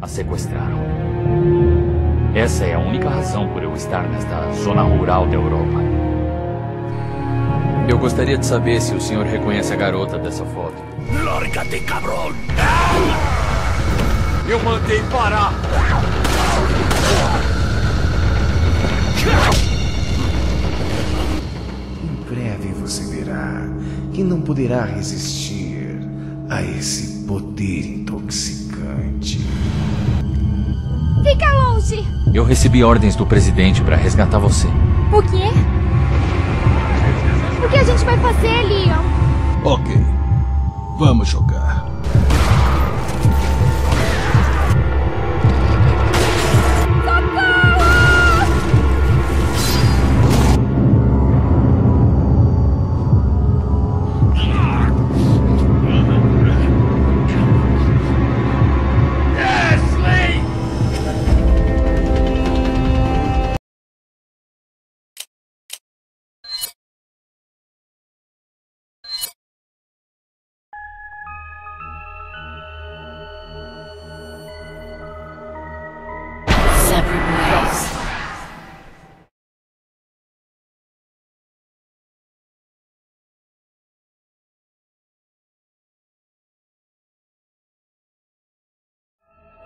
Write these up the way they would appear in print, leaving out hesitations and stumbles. A sequestraram. Essa é a única razão por eu estar nesta zona rural da Europa. Eu gostaria de saber se o senhor reconhece a garota dessa foto. Lárgate, cabrón! Eu mandei parar! Em breve você verá que não poderá resistir a esse poder intoxicante. Fica longe! Eu recebi ordens do presidente para resgatar você. O quê? O que a gente vai fazer, Leon? Ok. Vamos jogar.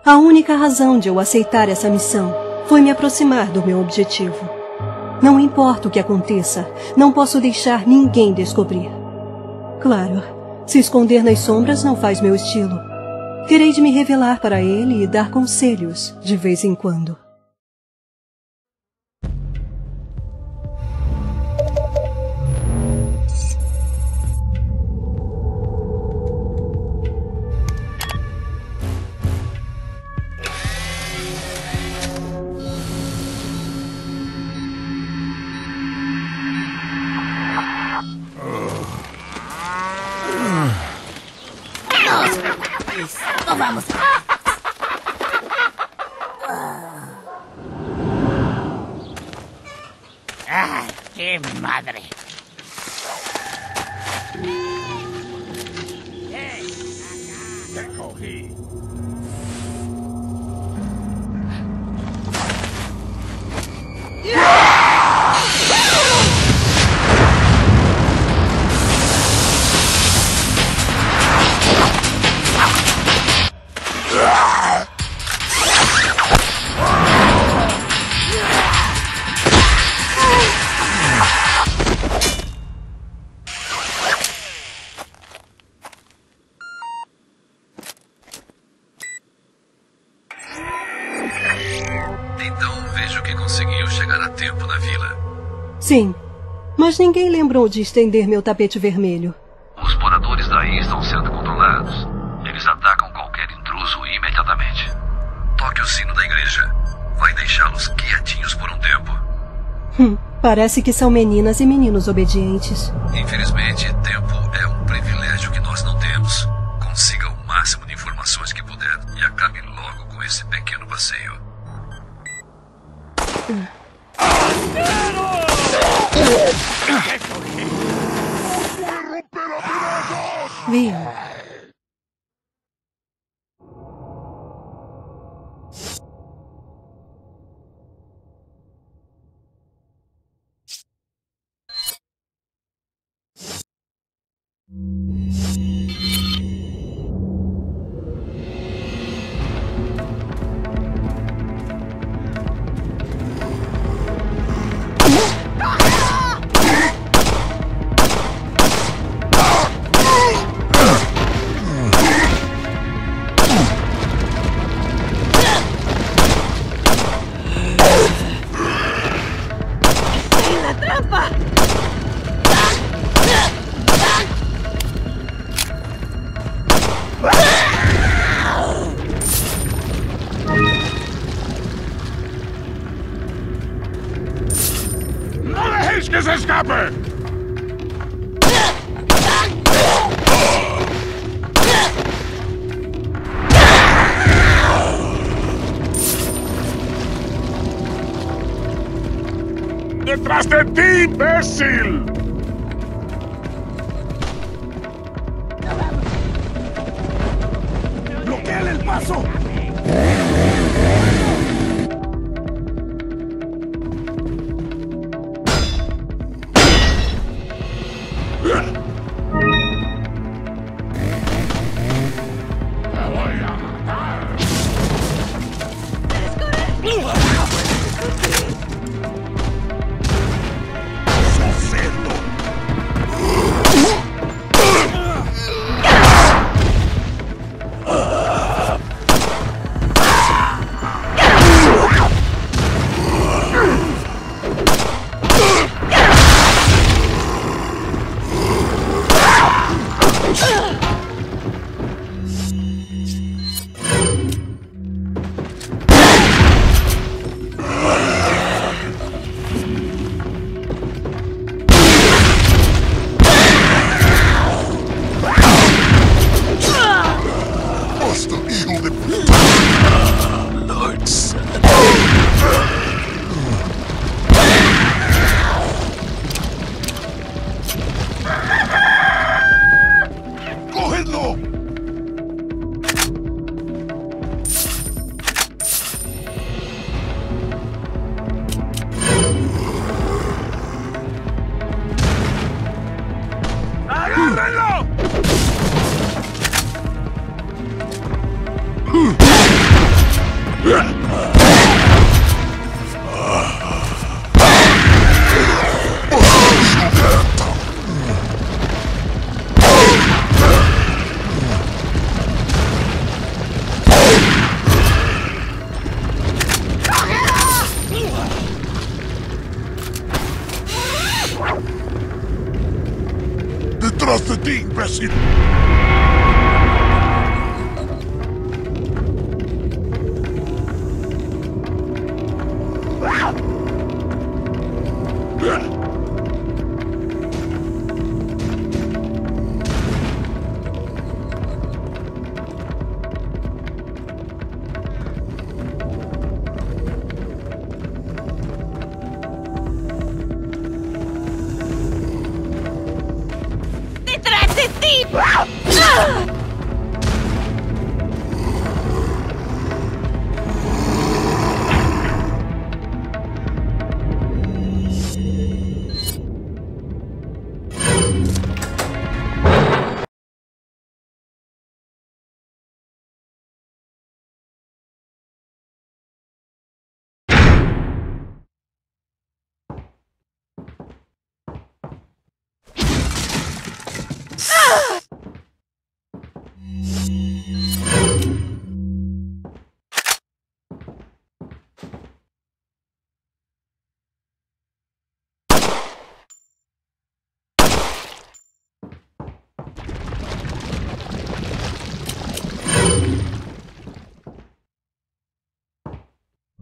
A única razão de eu aceitar essa missão foi me aproximar do meu objetivo. Não importa o que aconteça, não posso deixar ninguém descobrir. Claro, se esconder nas sombras não faz meu estilo. Terei de me revelar para ele e dar conselhos de vez em quando. Sim, mas ninguém lembrou de estender meu tapete vermelho. Os moradores daí estão sendo controlados. Eles atacam qualquer intruso imediatamente. Toque o sino da igreja. Vai deixá-los quietinhos por um tempo. Parece que são meninas e meninos obedientes. Infelizmente, tempo é um privilégio que nós não temos. Consiga o máximo de informações que puder e acabe logo com esse pequeno passeio. Leon. ¡Detrás de ti, imbécil! ¡Bloquea el paso!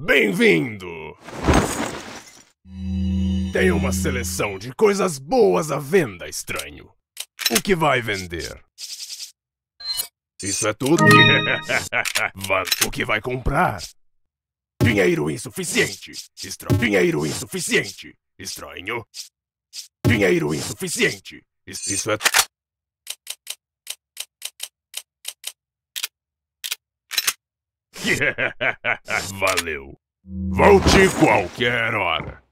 Bem-vindo! Tem uma seleção de coisas boas à venda, estranho. O que vai vender? Isso é tudo? O que vai comprar? Dinheiro insuficiente. Dinheiro insuficiente. Estranho. Dinheiro insuficiente. Isso é... Valeu. Volte qualquer hora.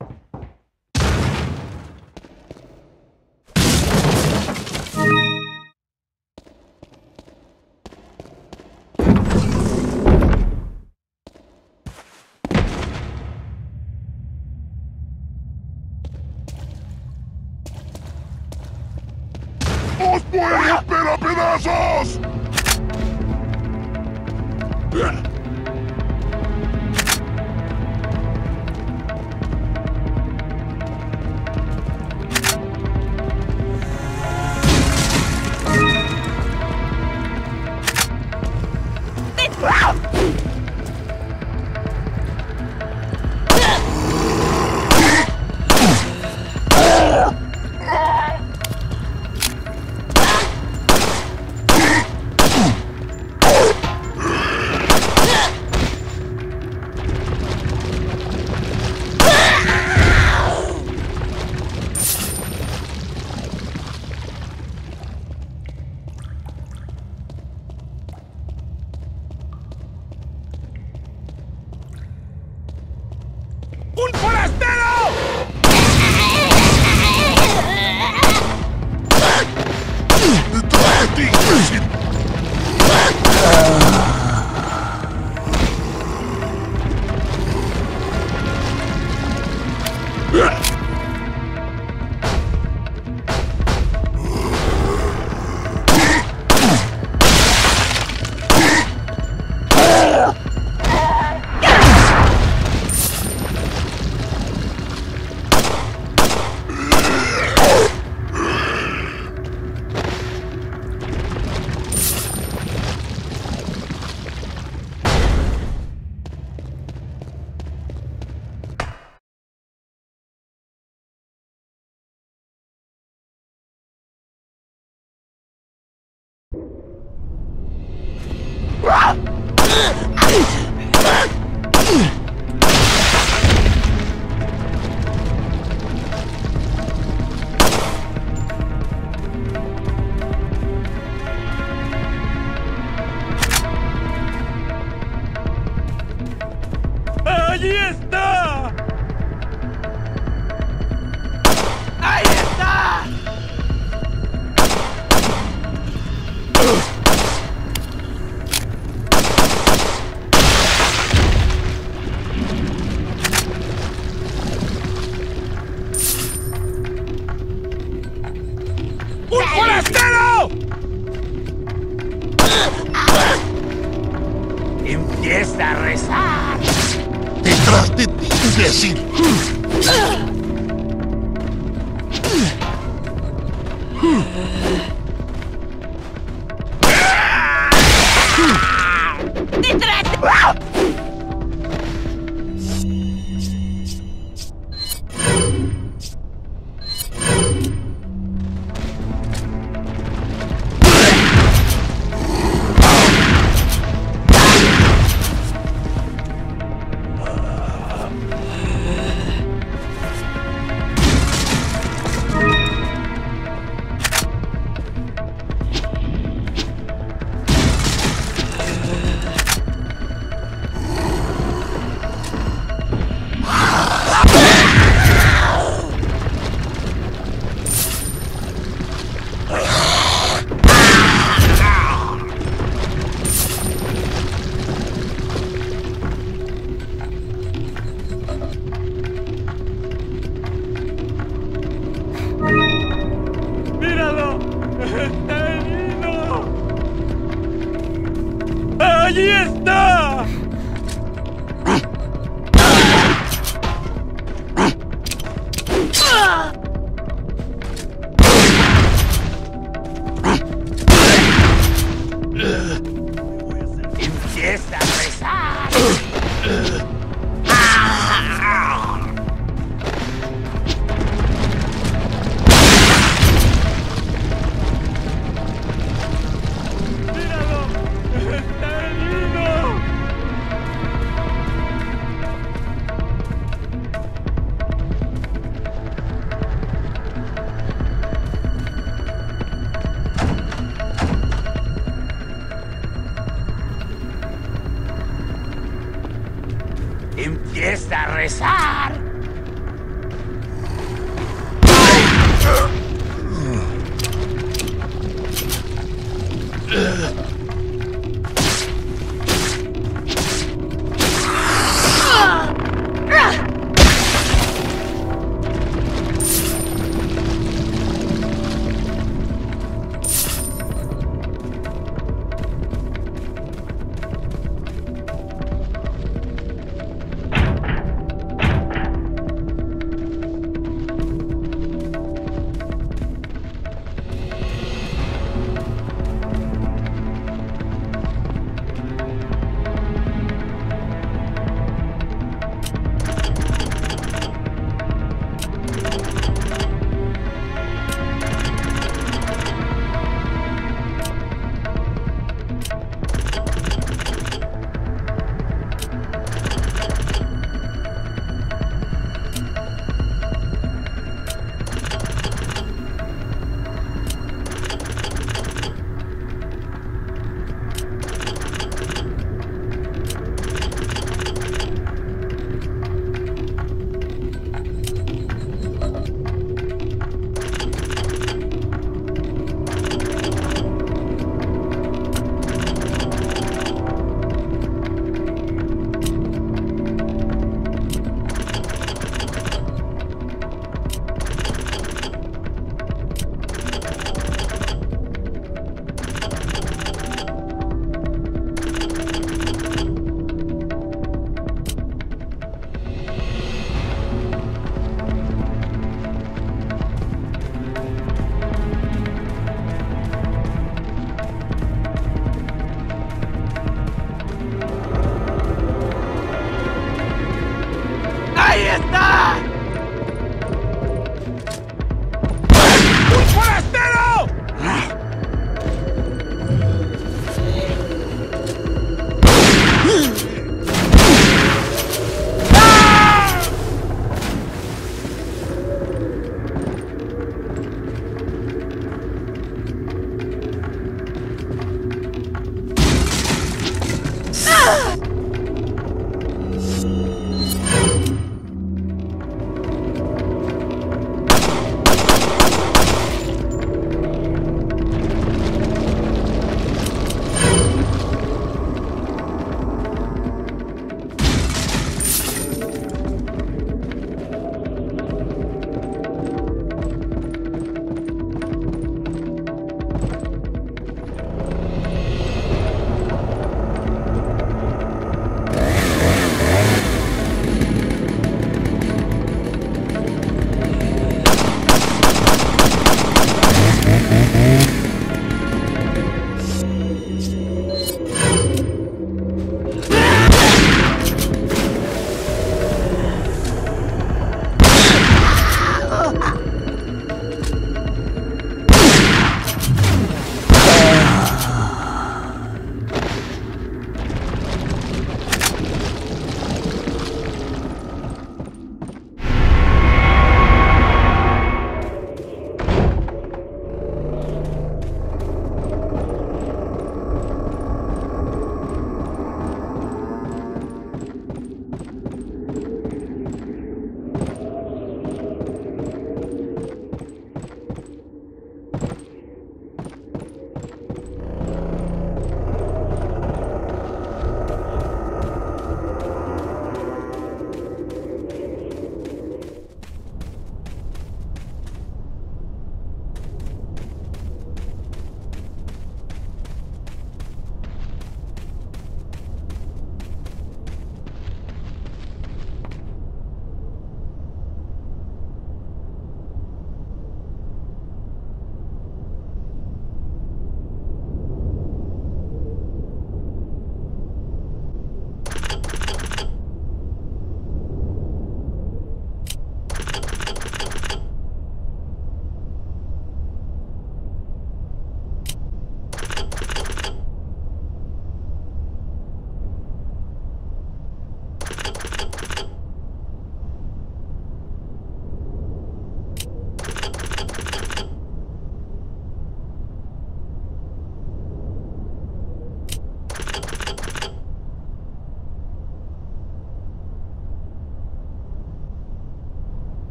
Os buenos pela pedazos!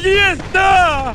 ¡Allí está!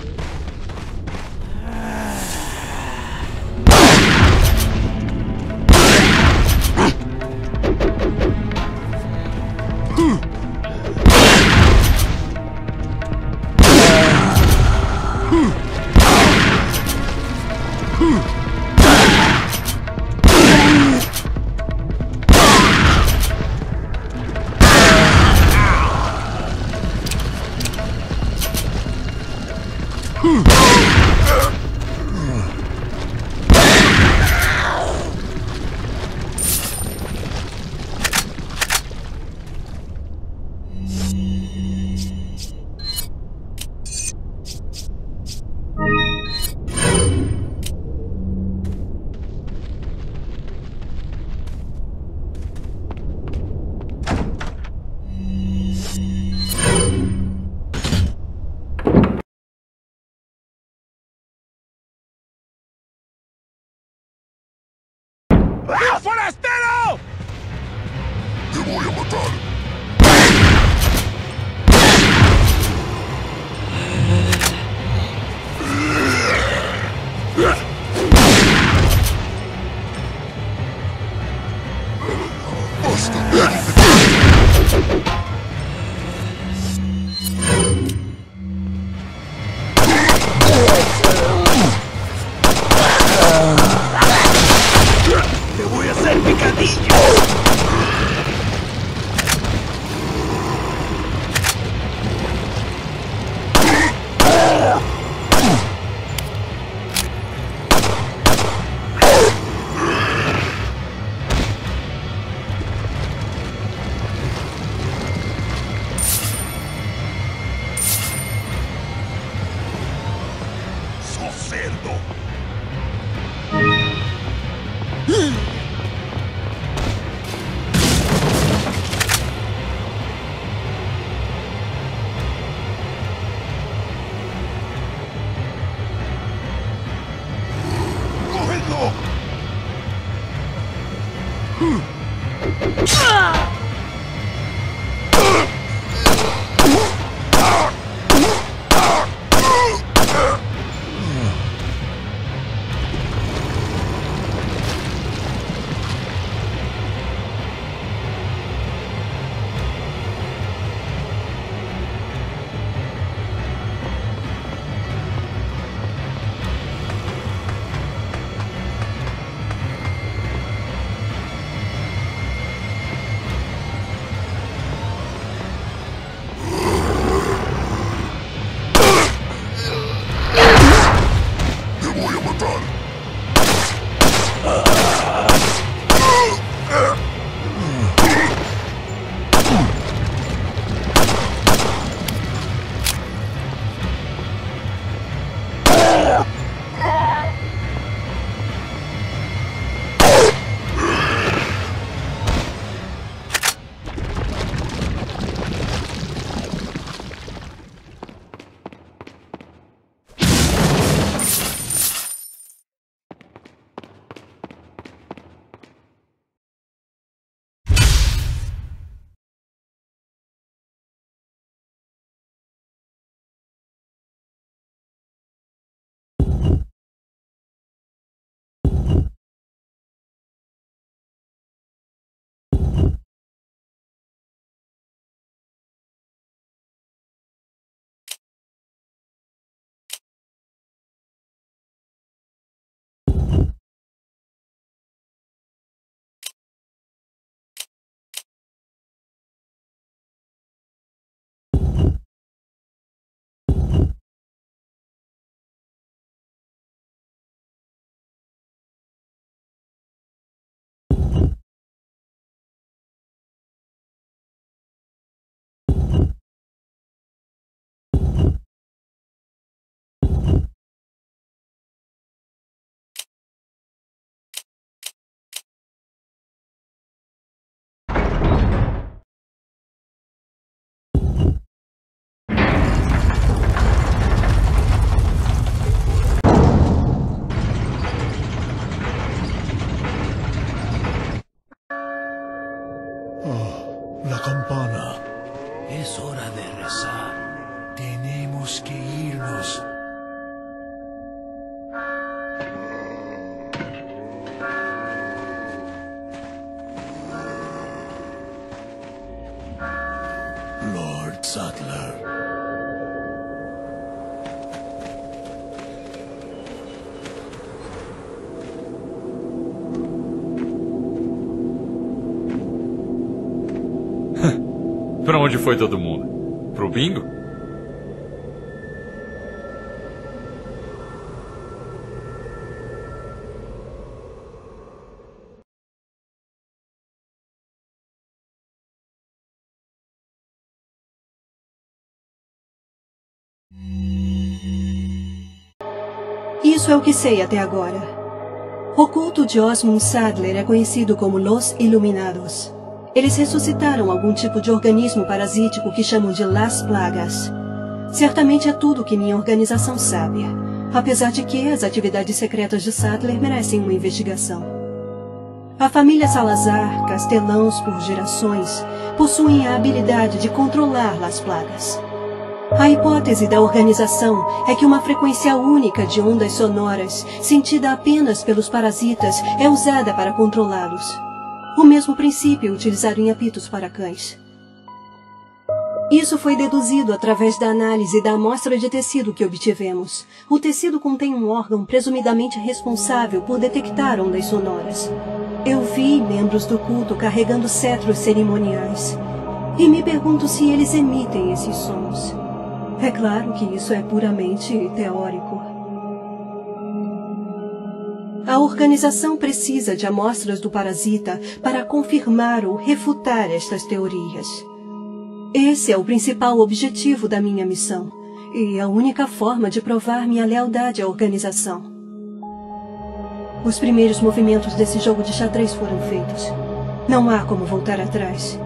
La campana. Es hora de rezar. Tenemos que irnos. Lord Sadler. Pra onde foi todo mundo? Pro bingo? Isso é o que sei até agora. O culto de Osmund Sadler é conhecido como Los Iluminados. Eles ressuscitaram algum tipo de organismo parasítico que chamam de Las Plagas. Certamente é tudo que minha organização sabe, apesar de que as atividades secretas de Sadler merecem uma investigação. A família Salazar, castelãos por gerações, possuem a habilidade de controlar Las Plagas. A hipótese da organização é que uma frequência única de ondas sonoras, sentida apenas pelos parasitas, é usada para controlá-los. O mesmo princípio utilizado em apitos para cães. Isso foi deduzido através da análise da amostra de tecido que obtivemos. O tecido contém um órgão presumidamente responsável por detectar ondas sonoras. Eu vi membros do culto carregando cetros cerimoniais. E me pergunto se eles emitem esses sons. É claro que isso é puramente teórico. A organização precisa de amostras do parasita para confirmar ou refutar estas teorias. Esse é o principal objetivo da minha missão, e a única forma de provar minha lealdade à organização. Os primeiros movimentos desse jogo de xadrez foram feitos. Não há como voltar atrás.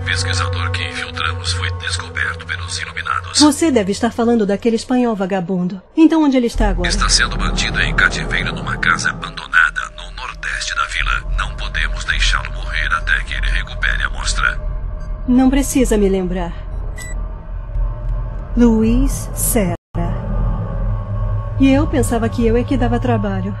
O pesquisador que infiltramos foi descoberto pelos Iluminados. Você deve estar falando daquele espanhol vagabundo. Então onde ele está agora? Está sendo mantido em cativeiro numa casa abandonada no nordeste da vila. Não podemos deixá-lo morrer até que ele recupere a amostra. Não precisa me lembrar. Luis Sera. E eu pensava que eu é que dava trabalho.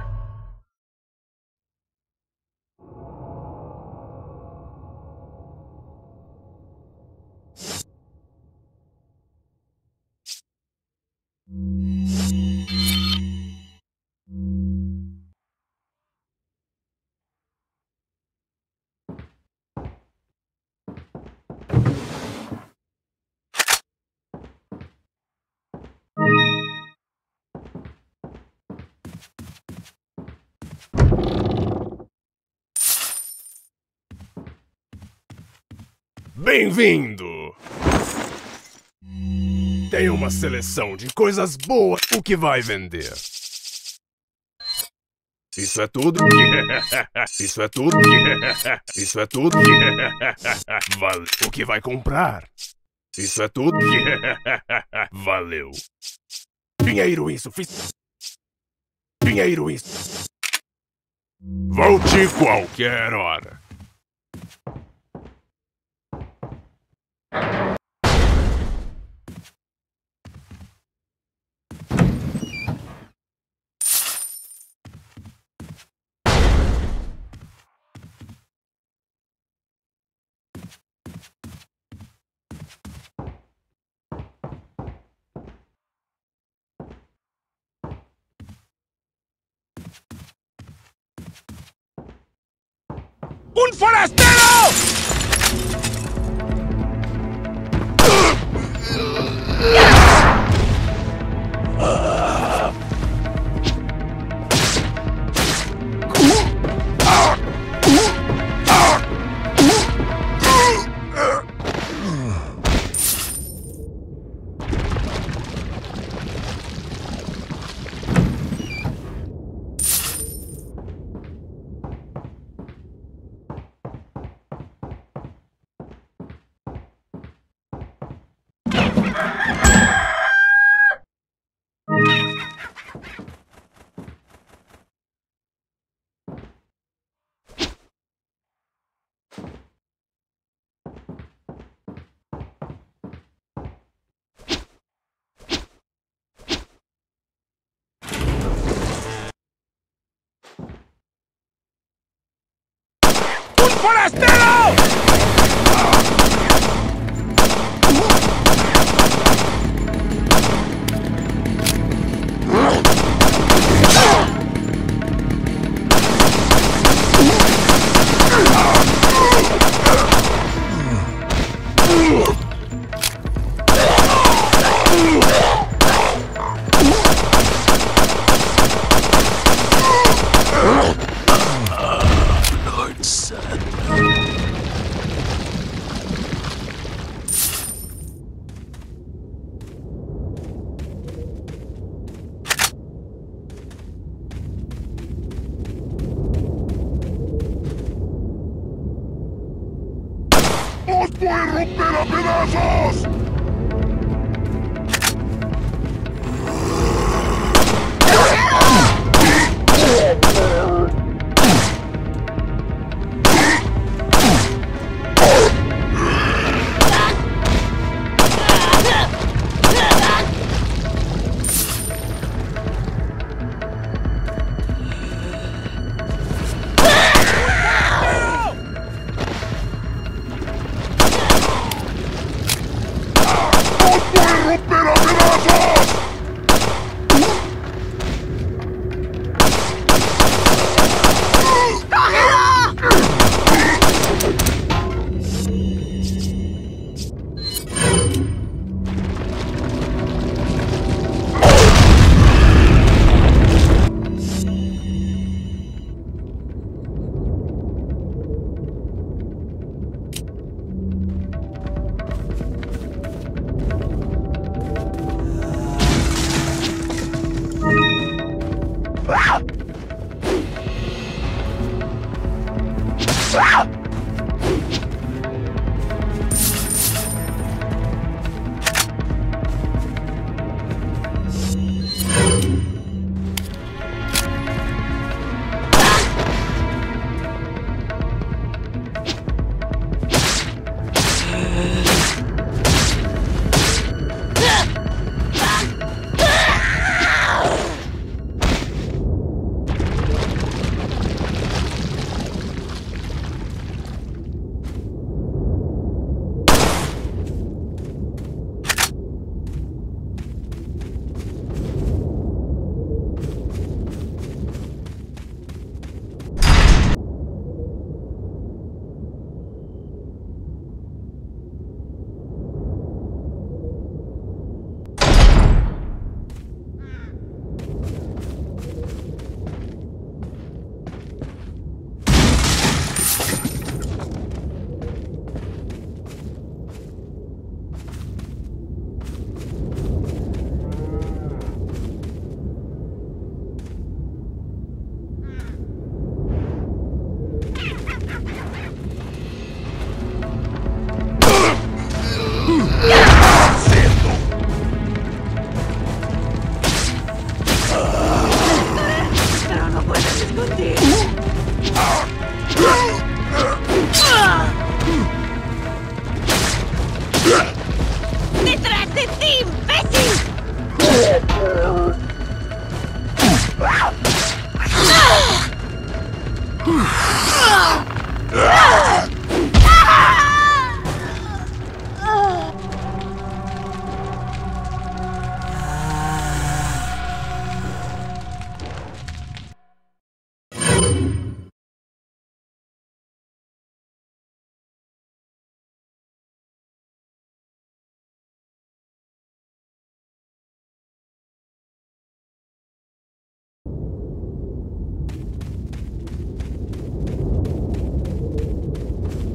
Bem-vindo! Tem uma seleção de coisas boas, o que vai vender? Isso é tudo? Isso é tudo? Isso é tudo? Valeu. O que vai comprar? Isso é tudo? Valeu. Dinheiro insuficiente. Dinheiro insuficiente. Volte qualquer hora. ¡Un forastero! ¡Forastero!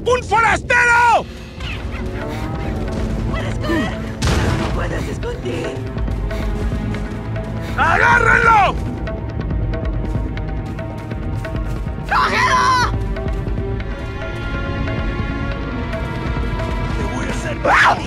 ¡Un forastero! ¡Puedes correr! ¡No puedes esconder! ¡Agárrenlo! ¡Cógelo! ¡Te voy a hacer! ¡Ah!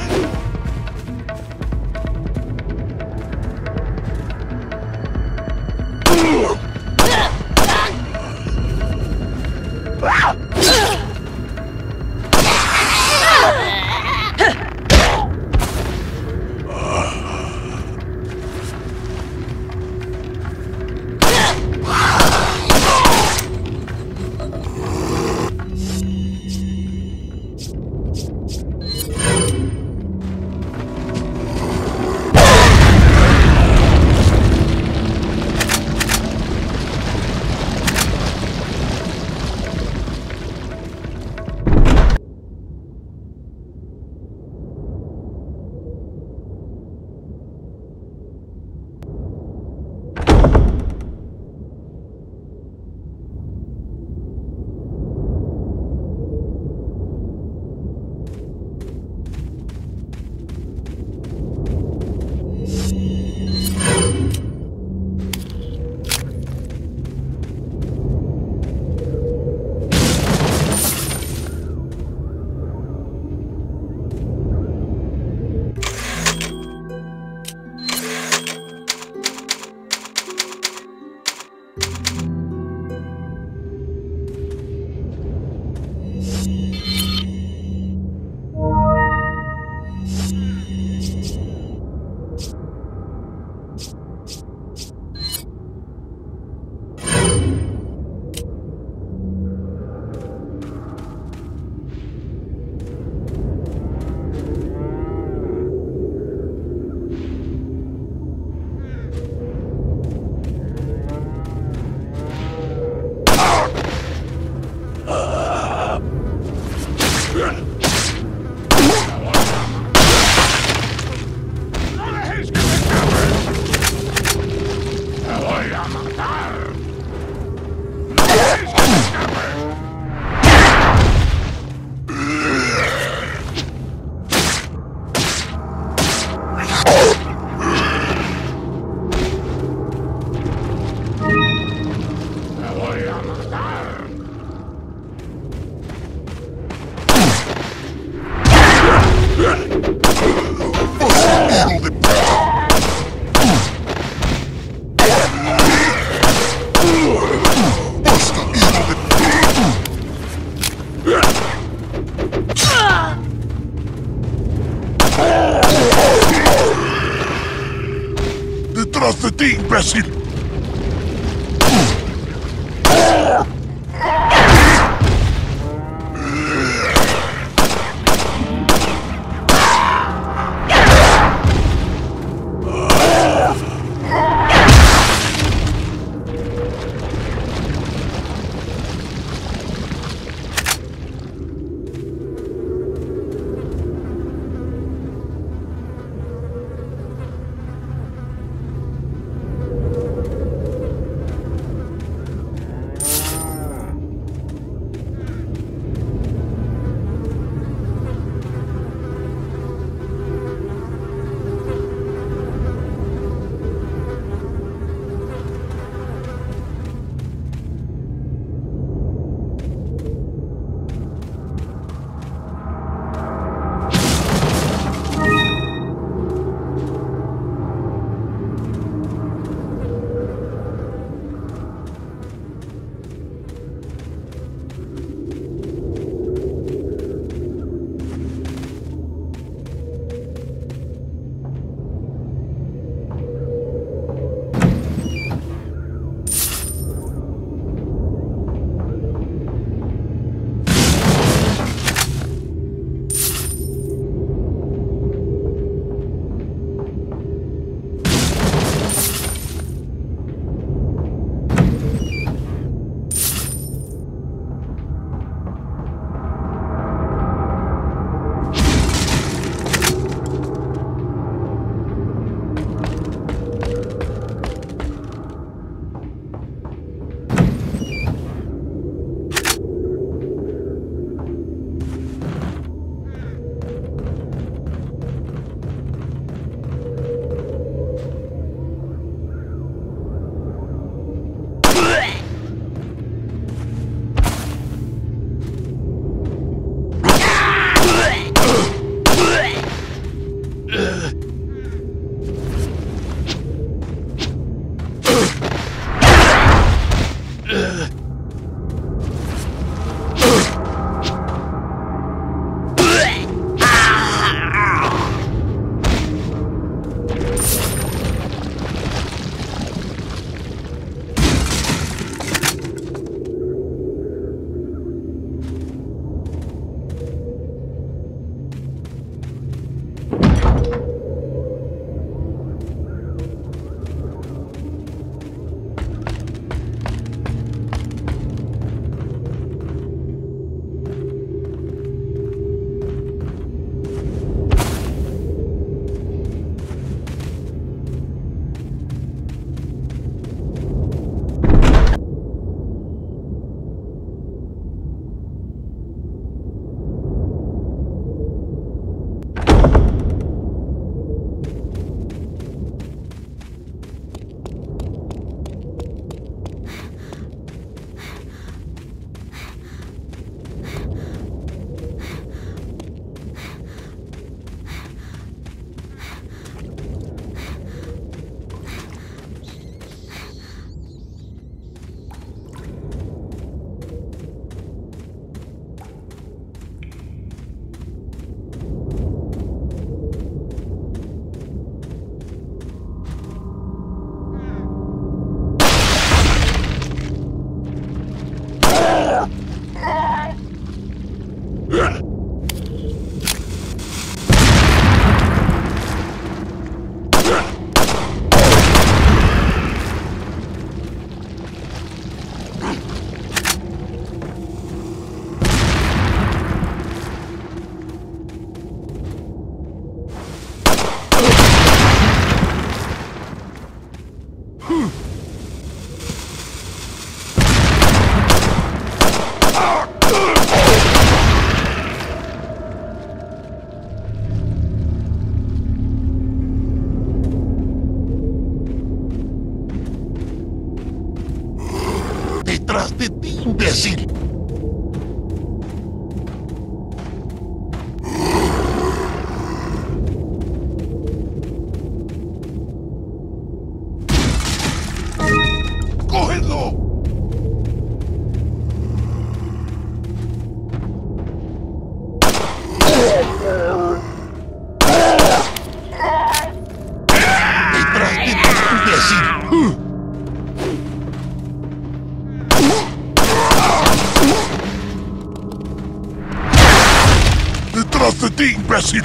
Imbécil! atrás de ti, imbécil!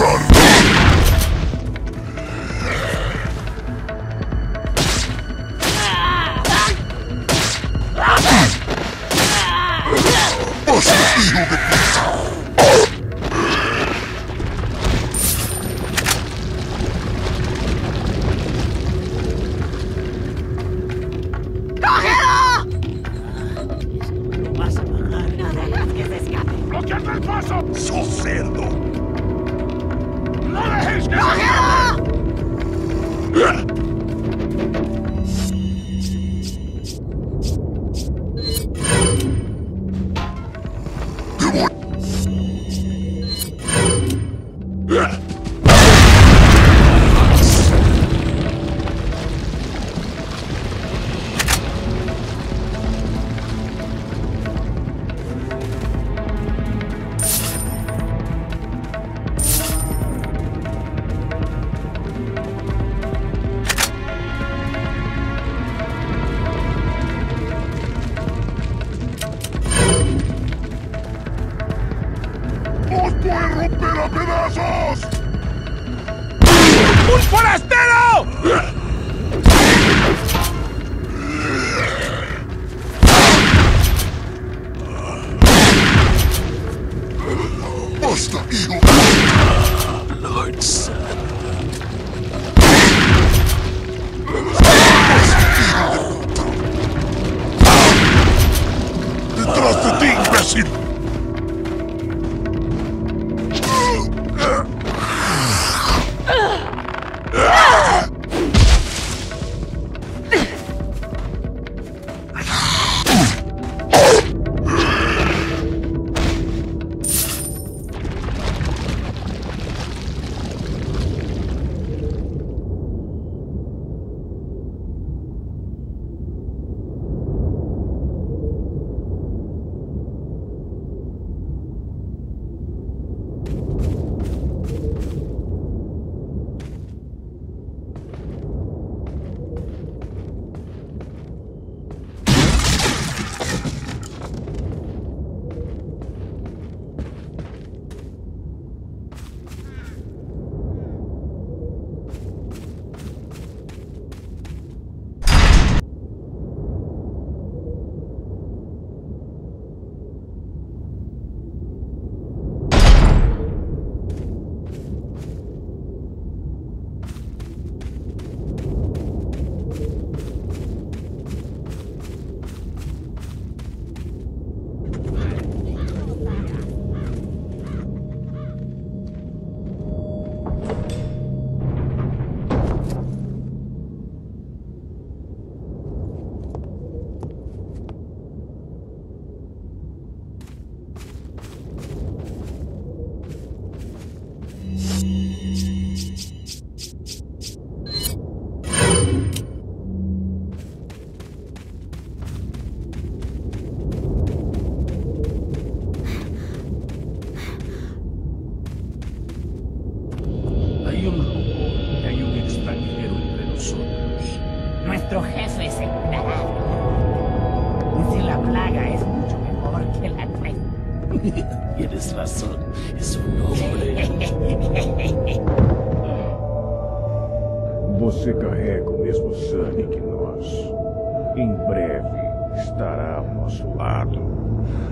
matar! Você filho de puta!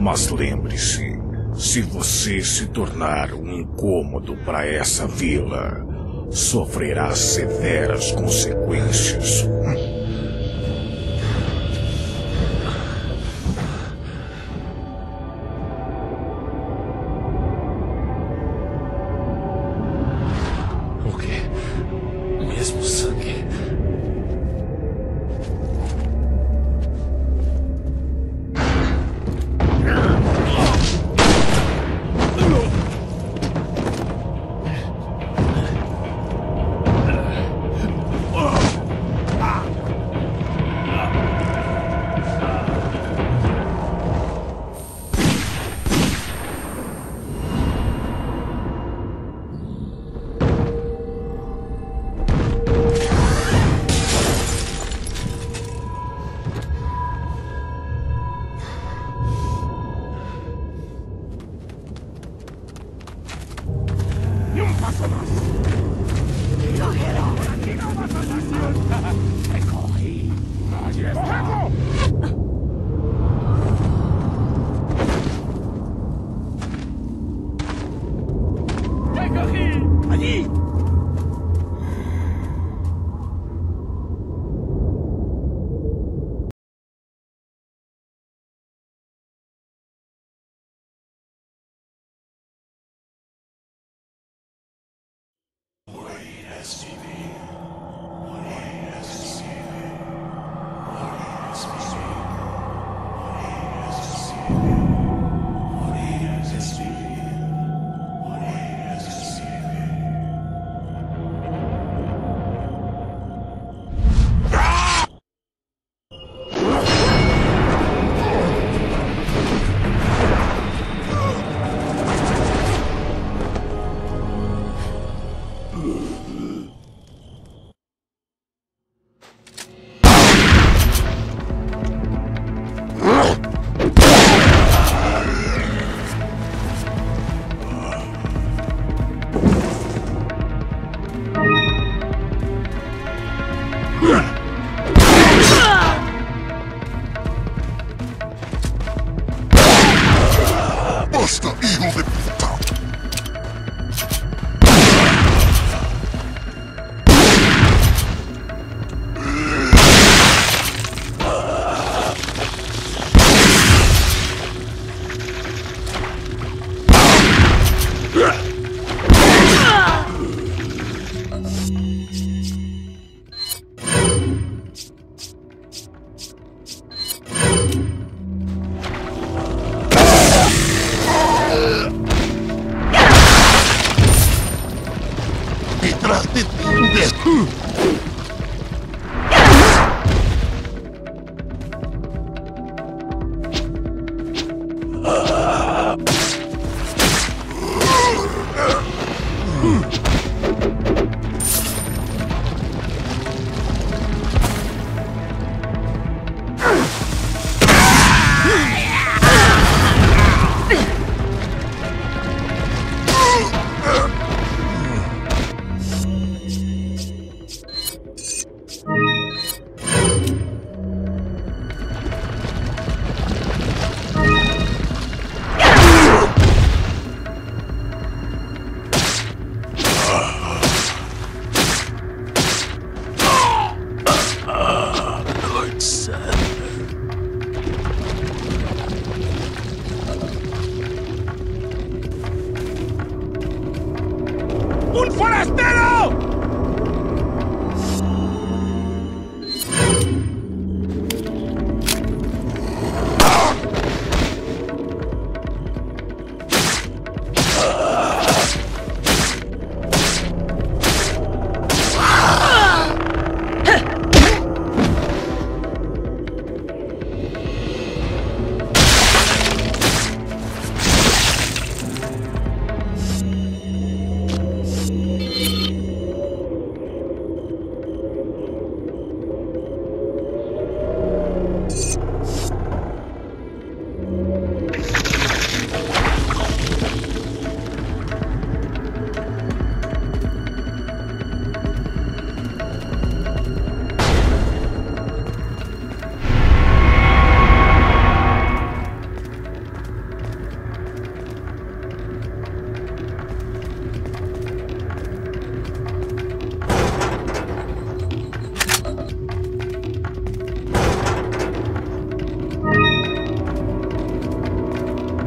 Mas lembre-se, se você se tornar um incômodo para essa vila, sofrerá severas consequências.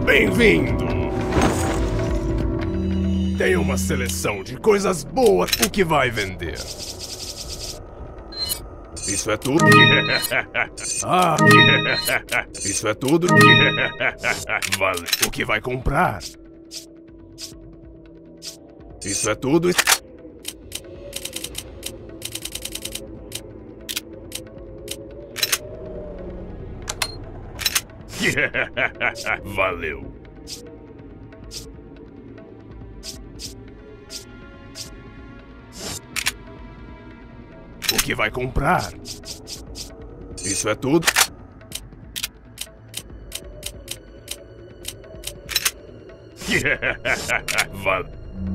Bem-vindo! Tem uma seleção de coisas boas o que vai vender. Isso é tudo? Ah, isso é tudo? Vale. O que vai comprar? Isso é tudo? Valeu. O que vai comprar? Isso é tudo?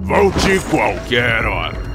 Volte qualquer hora.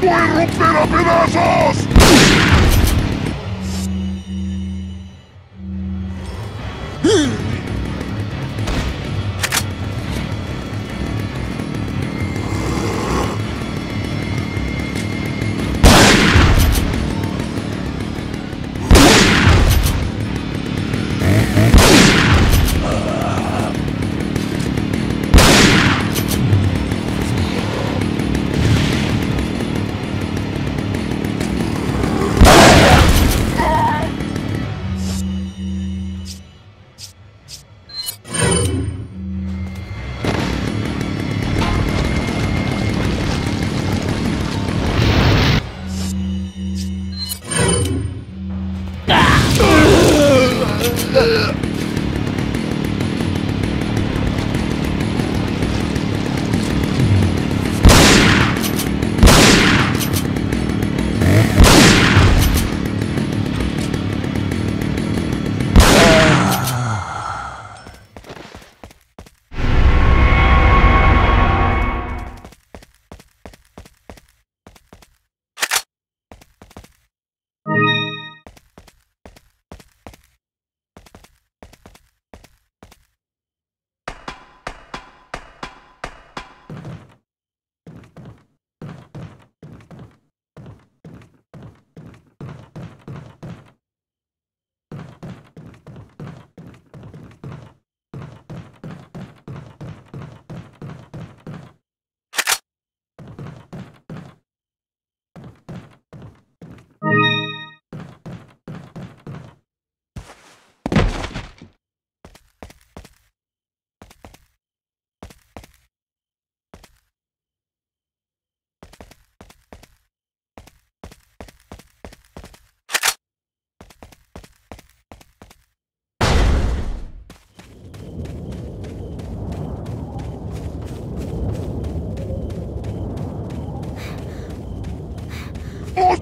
Corre para pedaços!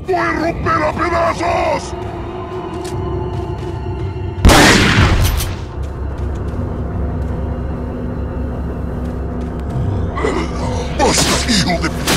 ¡Voy a romper a pedazos! ¡Basta, hijo de puta!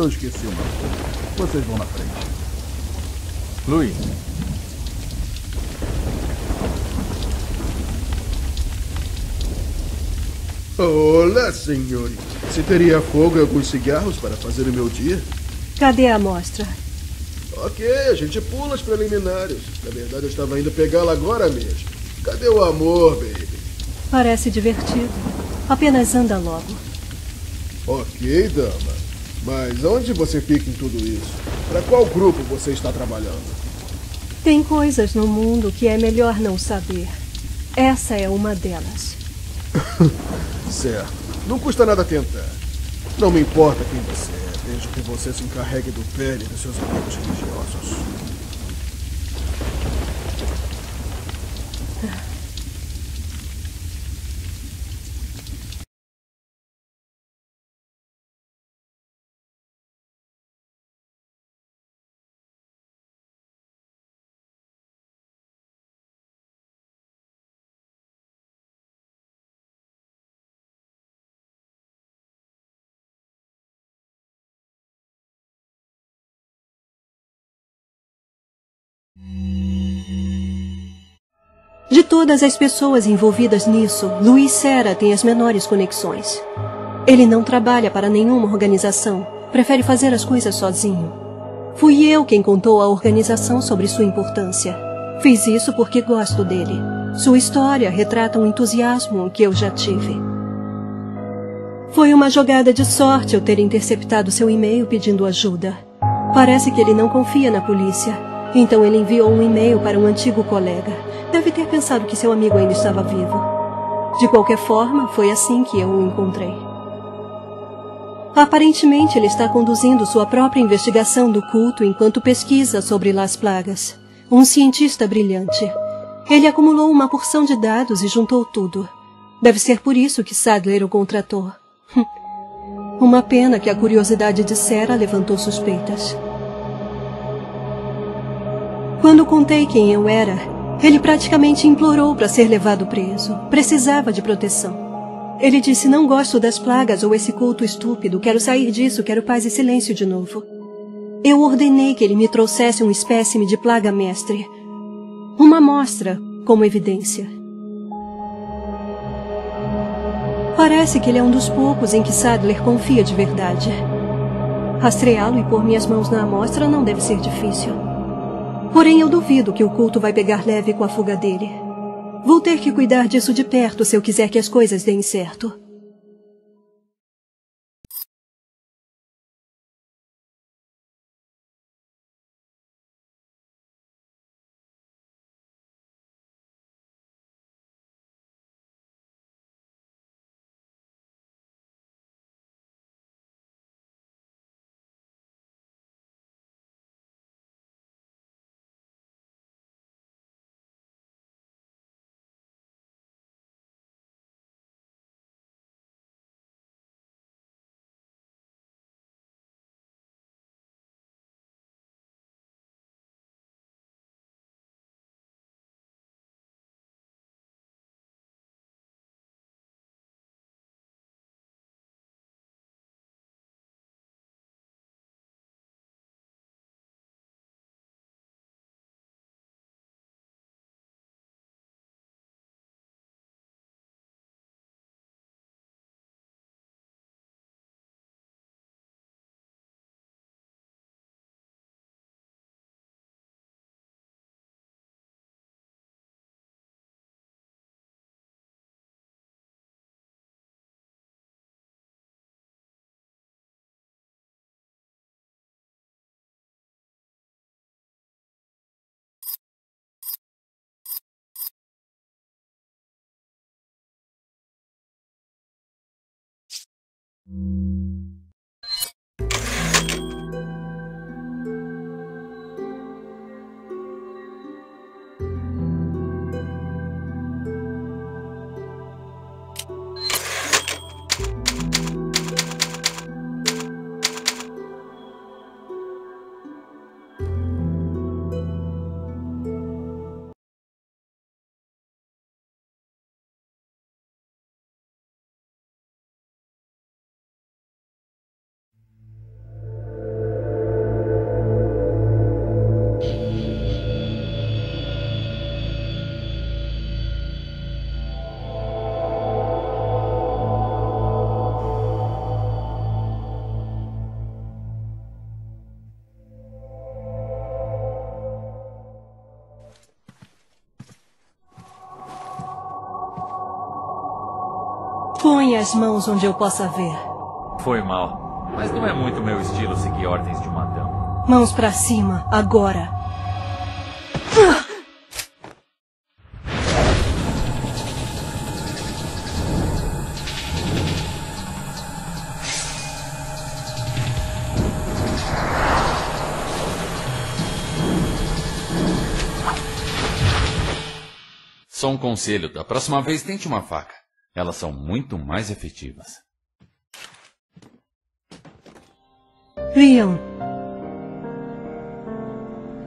Eu esqueci uma coisa. Vocês vão na frente. Luis. Olá, senhores. Se teria fogo e alguns cigarros para fazer o meu dia? Cadê a amostra? Ok, a gente pula as preliminares. Na verdade, eu estava indo pegá-la agora mesmo. Cadê o amor, baby? Parece divertido. Apenas anda logo. Ok, dama. Mas onde você fica em tudo isso? Para qual grupo você está trabalhando? Tem coisas no mundo que é melhor não saber. Essa é uma delas. Certo. Não custa nada tentar. Não me importa quem você é, desde que você se encarregue do pele dos seus amigos religiosos. De todas as pessoas envolvidas nisso, Luis Sera tem as menores conexões. Ele não trabalha para nenhuma organização, prefere fazer as coisas sozinho. Fui eu quem contou à organização sobre sua importância. Fiz isso porque gosto dele. Sua história retrata um entusiasmo que eu já tive. Foi uma jogada de sorte eu ter interceptado seu e-mail pedindo ajuda. Parece que ele não confia na polícia, então ele enviou um e-mail para um antigo colega. Deve ter pensado que seu amigo ainda estava vivo. De qualquer forma, foi assim que eu o encontrei. Aparentemente, ele está conduzindo sua própria investigação do culto enquanto pesquisa sobre Las Plagas. Um cientista brilhante. Ele acumulou uma porção de dados e juntou tudo. Deve ser por isso que Sadler o contratou. Uma pena que a curiosidade de Sera levantou suspeitas. Quando contei quem eu era, ele praticamente implorou para ser levado preso. Precisava de proteção. Ele disse, não gosto das plagas ou esse culto estúpido. Quero sair disso, quero paz e silêncio de novo. Eu ordenei que ele me trouxesse um espécime de plaga mestre. Uma amostra como evidência. Parece que ele é um dos poucos em que Sadler confia de verdade. Rastreá-lo e pôr minhas mãos na amostra não deve ser difícil. Porém, eu duvido que o culto vai pegar leve com a fuga dele. Vou ter que cuidar disso de perto se eu quiser que as coisas deem certo. Ponha as mãos onde eu possa ver. Foi mal, mas não é muito meu estilo seguir ordens de uma dama. Mãos pra cima, agora. Só um conselho, da próxima vez tente uma faca. Elas são muito mais efetivas. Leon.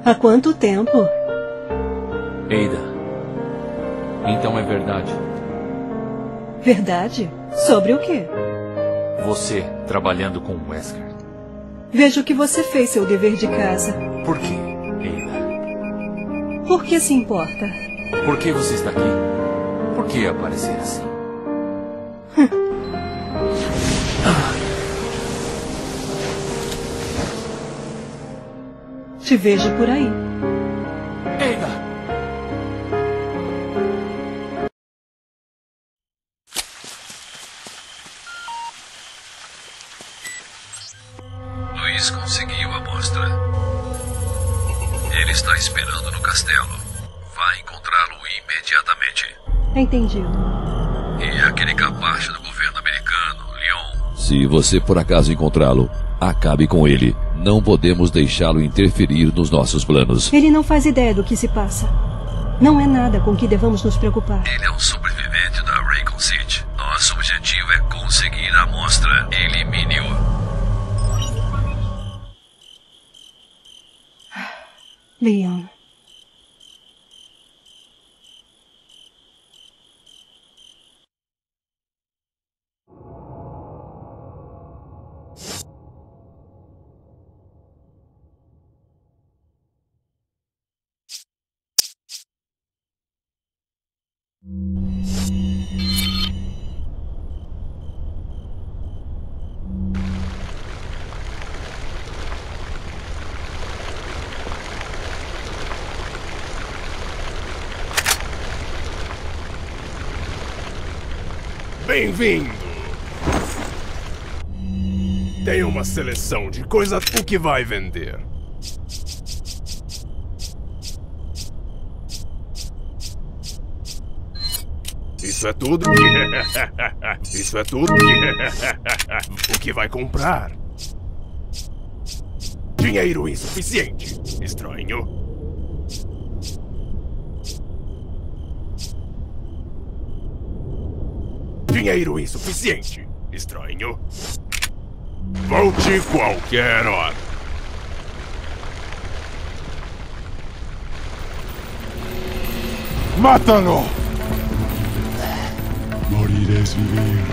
Há quanto tempo? Ada. Então é verdade. Verdade? Sobre o quê? Você trabalhando com o Wesker. Vejo que você fez seu dever de casa. Por quê, Ada? Por que se importa? Por que você está aqui? Por que aparecer assim? Te vejo por aí. Ada! Luiz conseguiu a amostra. Ele está esperando no castelo. Vai encontrá-lo imediatamente. Entendido. E aquele capacho do governo americano, Leon... Se você por acaso encontrá-lo, acabe com ele. Não podemos deixá-lo interferir nos nossos planos. Ele não faz ideia do que se passa. Não é nada com que devamos nos preocupar. Ele é um sobrevivente da Raccoon City. Nosso objetivo é conseguir a amostra. Elimine-o. Leon... Bem-vindo! Tem uma seleção de coisas o que vai vender. Isso é tudo? Isso é tudo? O que vai comprar? Dinheiro insuficiente. Estranho. Dinheiro insuficiente. Estranho. Volte qualquer hora. Mata-no! Morirás viver.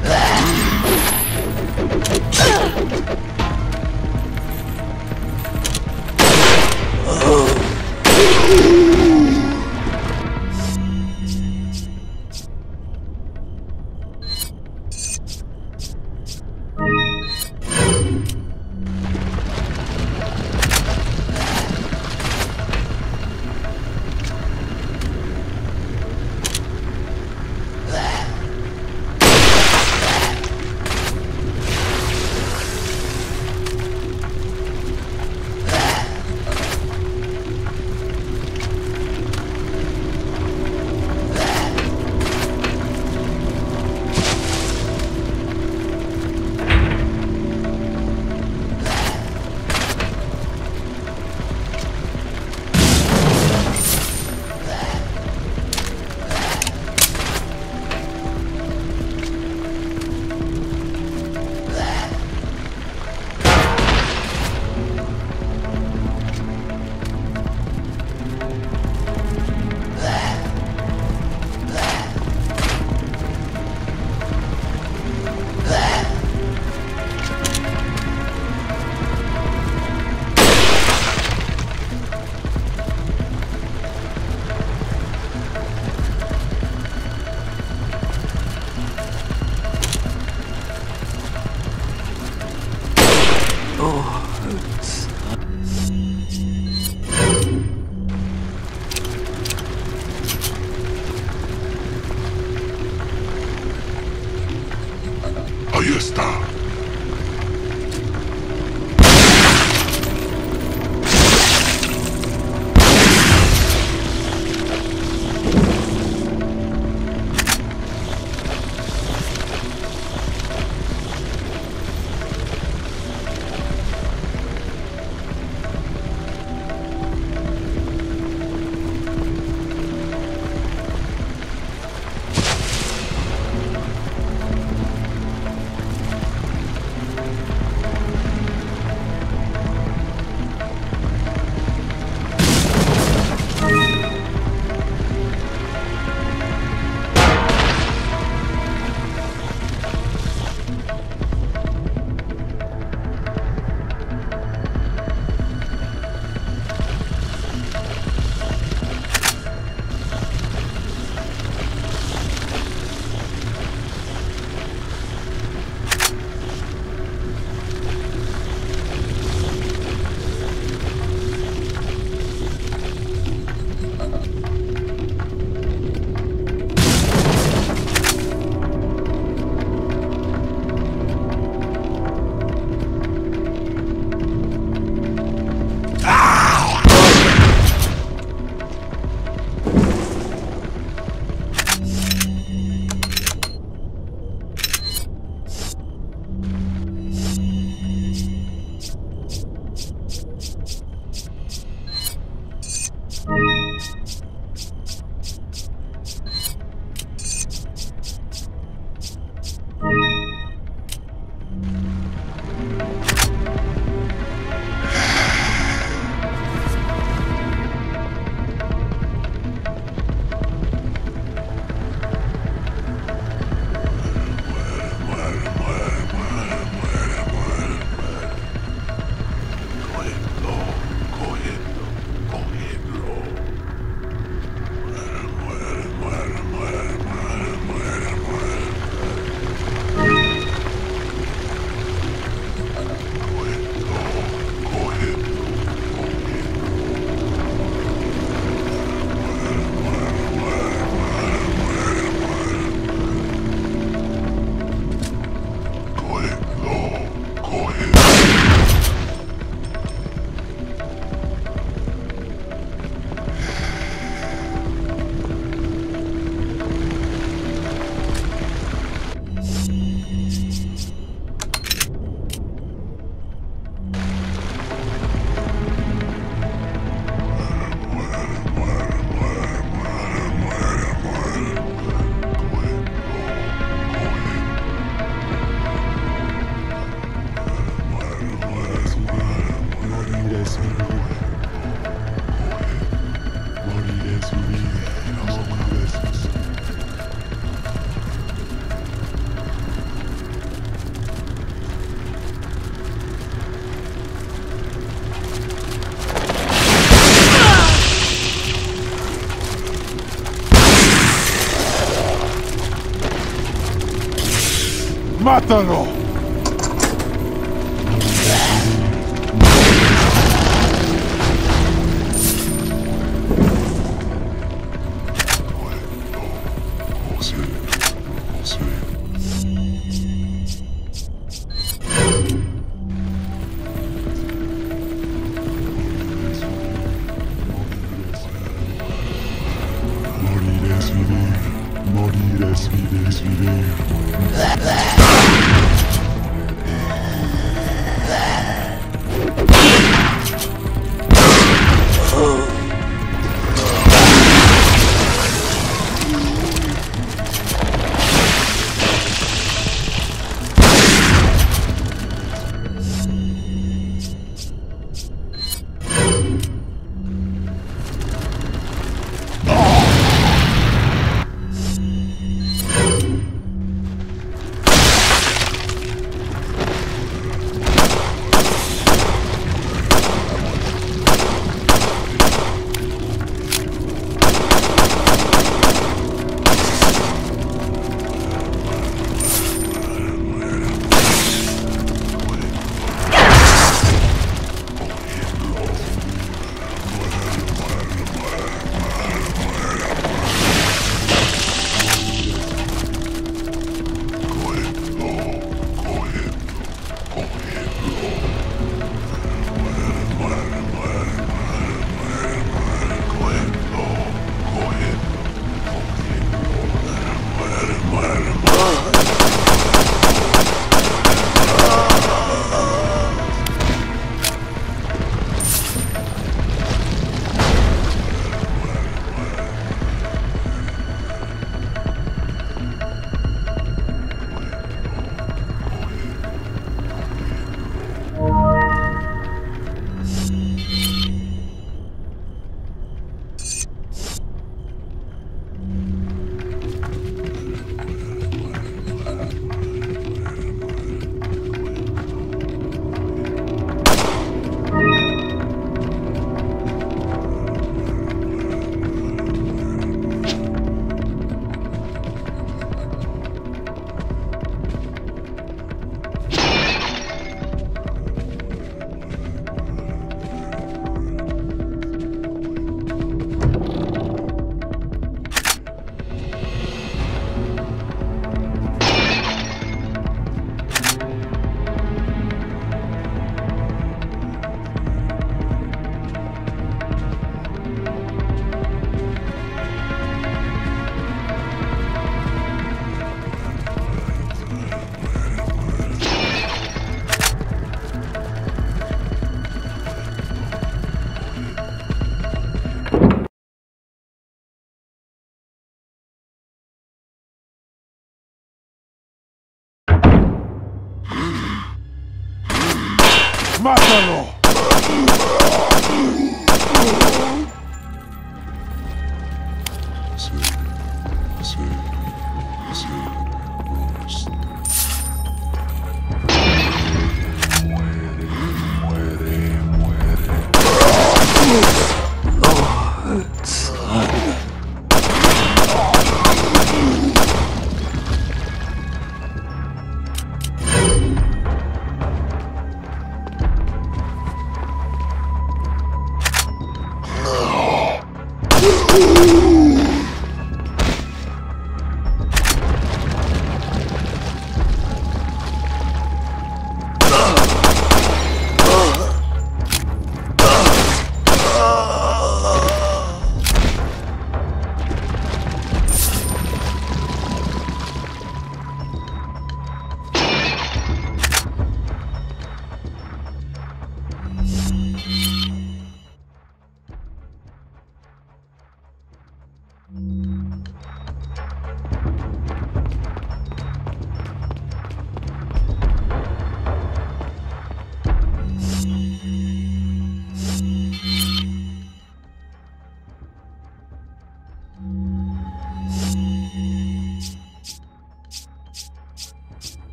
Mátalo! Mátalo!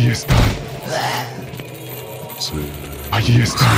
Allí están. Allí están.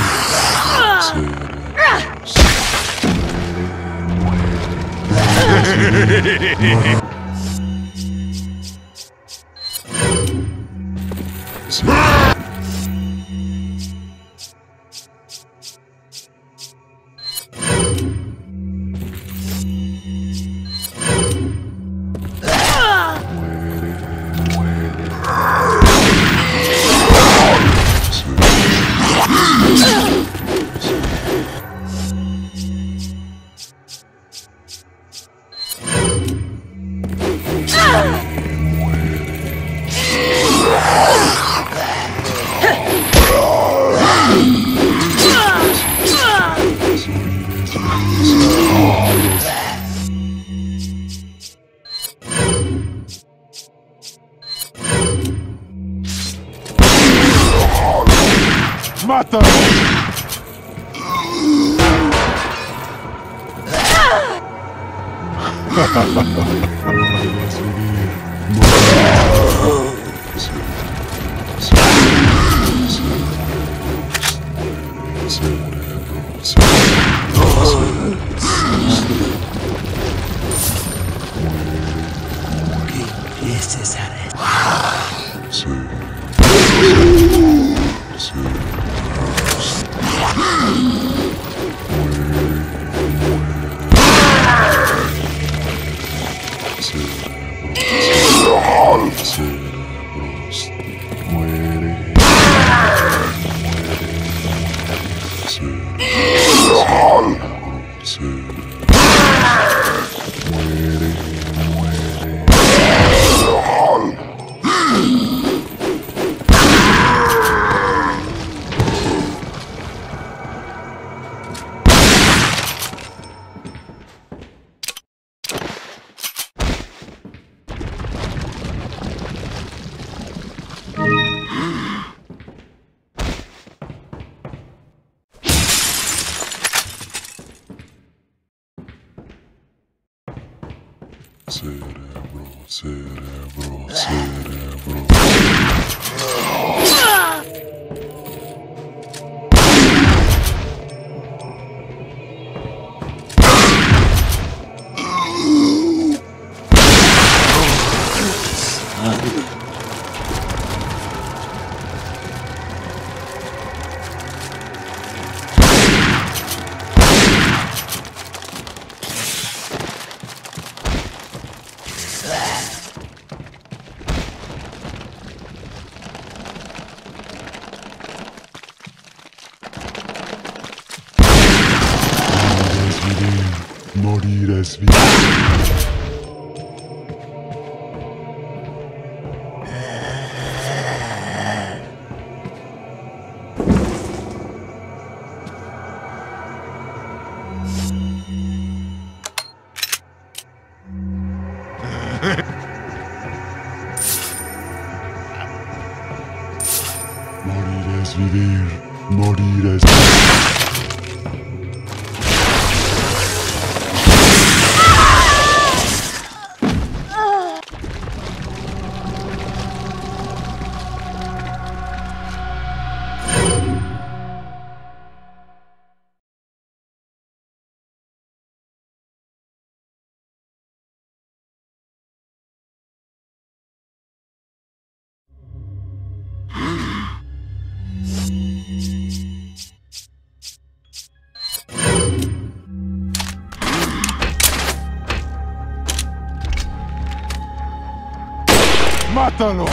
Mátalo!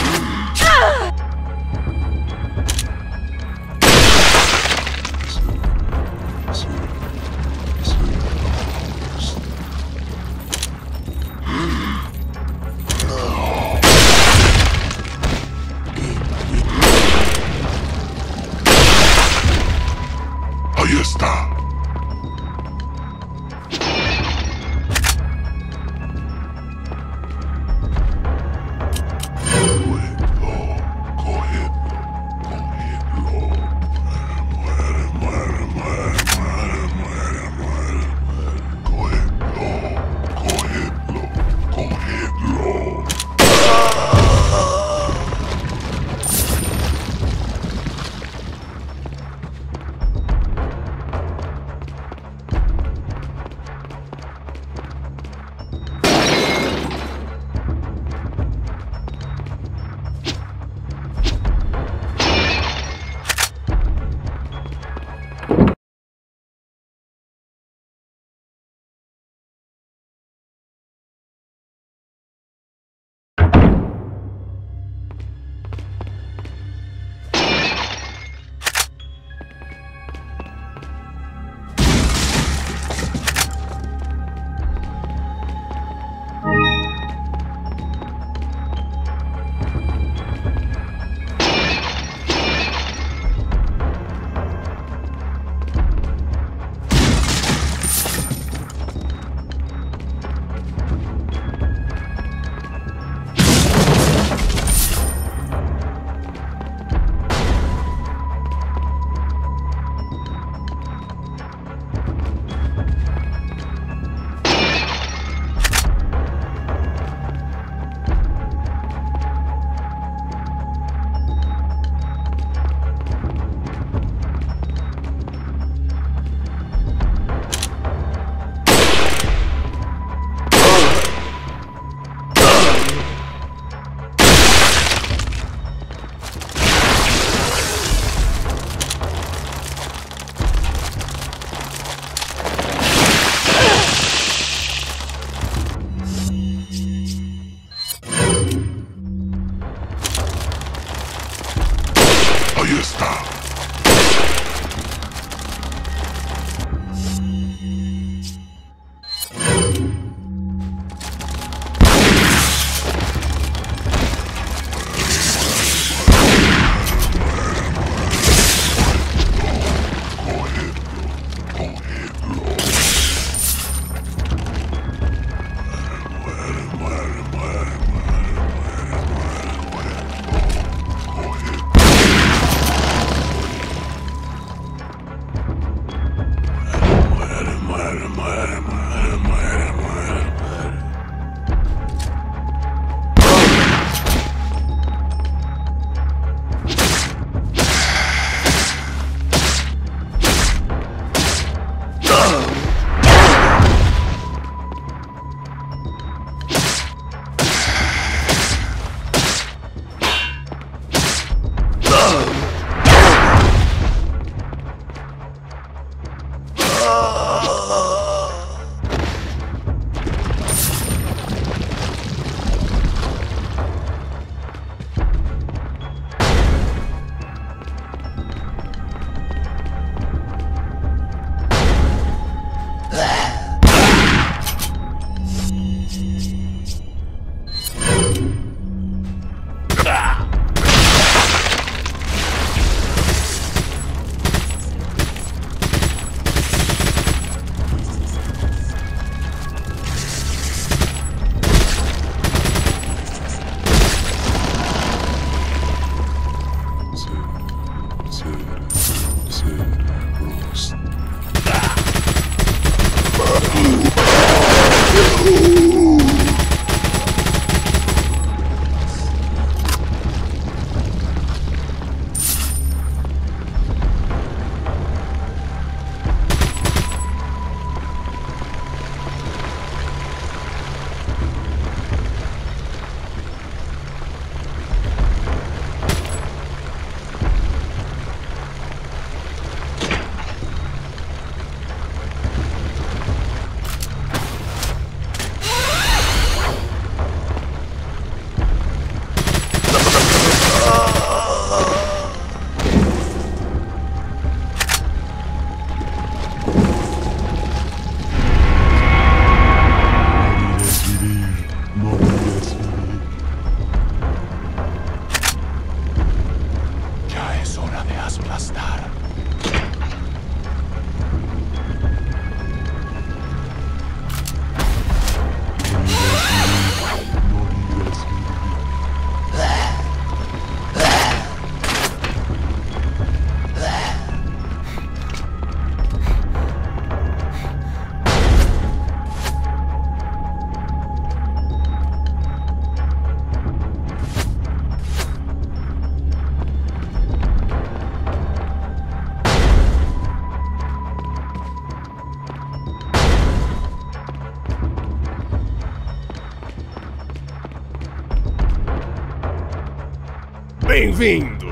Bem-vindo!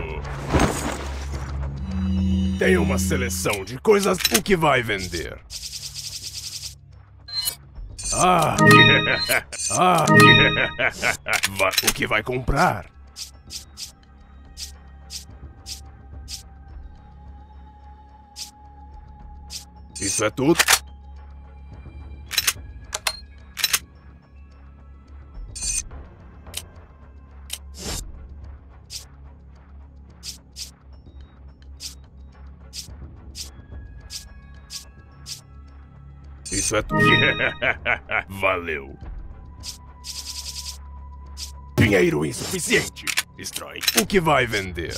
Tem uma seleção de coisas o que vai vender. O que vai comprar? Isso é tudo? Isso é tudo. Valeu. Dinheiro insuficiente. Destrói. O que vai vender?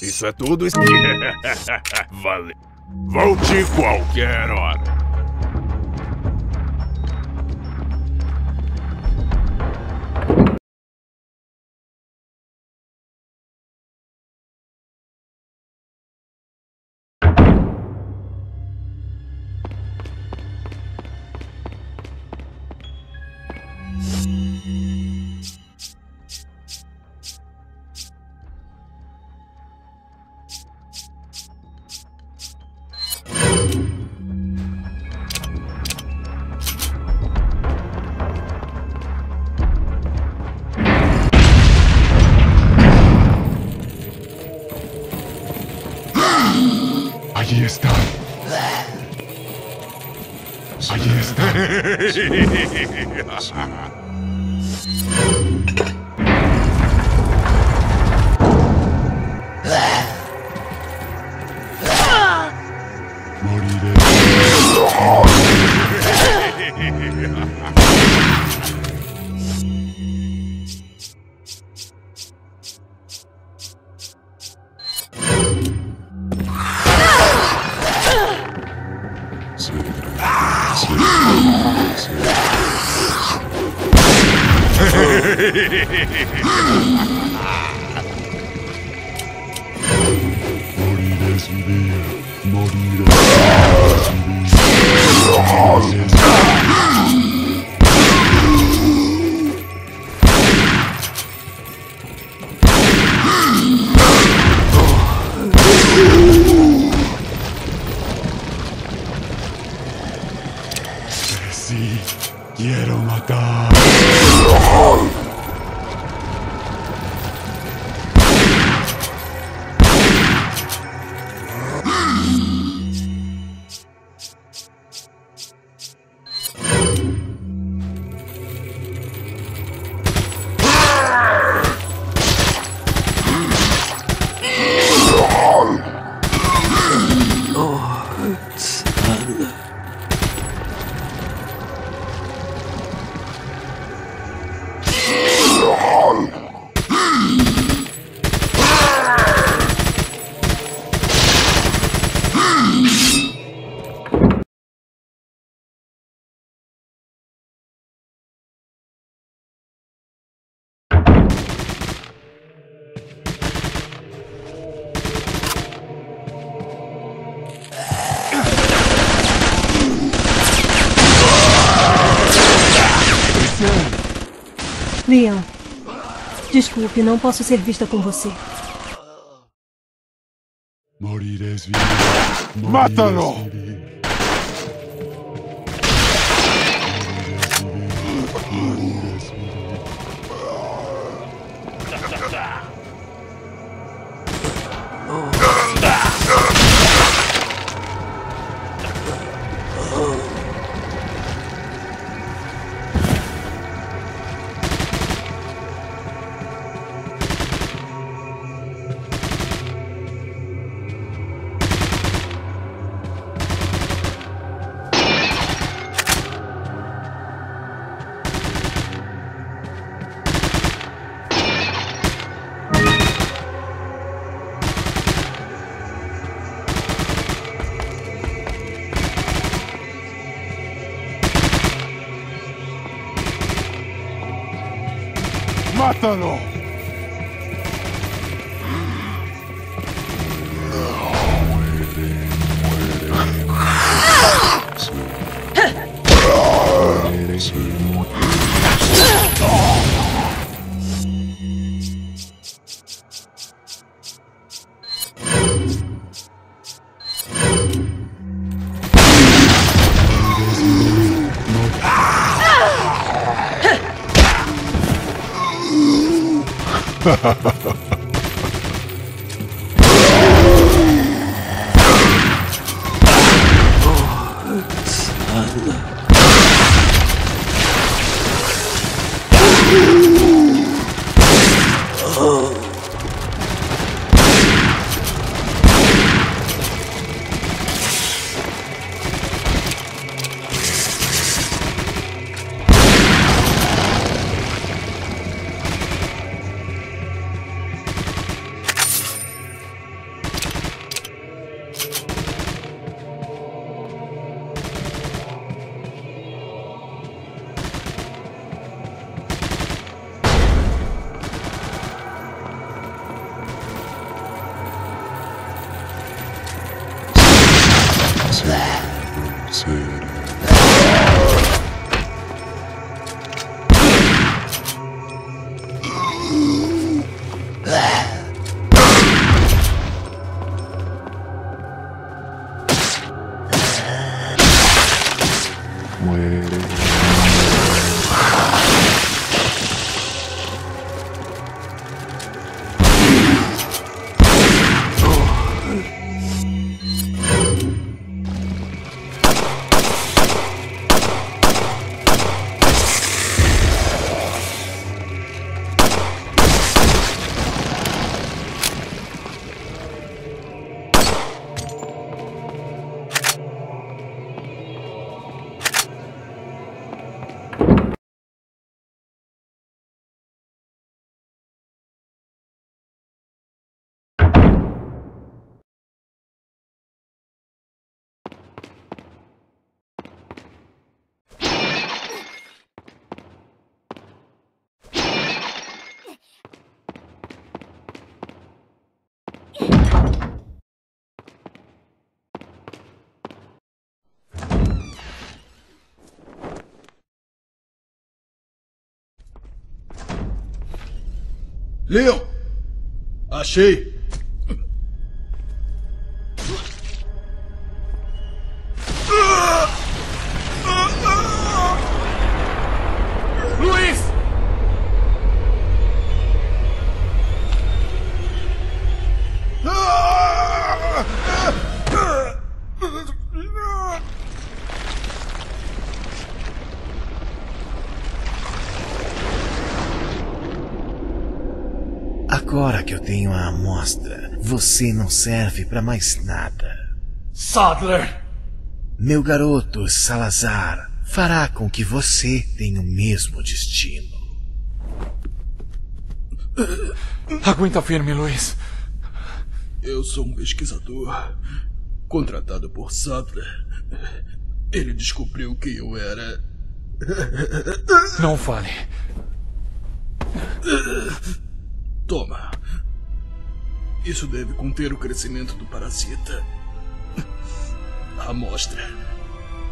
Isso é tudo. Valeu. Volte qualquer hora. Leon, desculpe, não posso ser vista com você. Mata-no! Mátalo! Leon! Achei! Luis! Agora que eu tenho a amostra, você não serve para mais nada. Sadler! Meu garoto, Salazar, fará com que você tenha o mesmo destino. Aguenta firme, Luis. Eu sou um pesquisador, contratado por Sadler. Ele descobriu quem eu era. Não fale. Toma. Isso deve conter o crescimento do parasita. A amostra.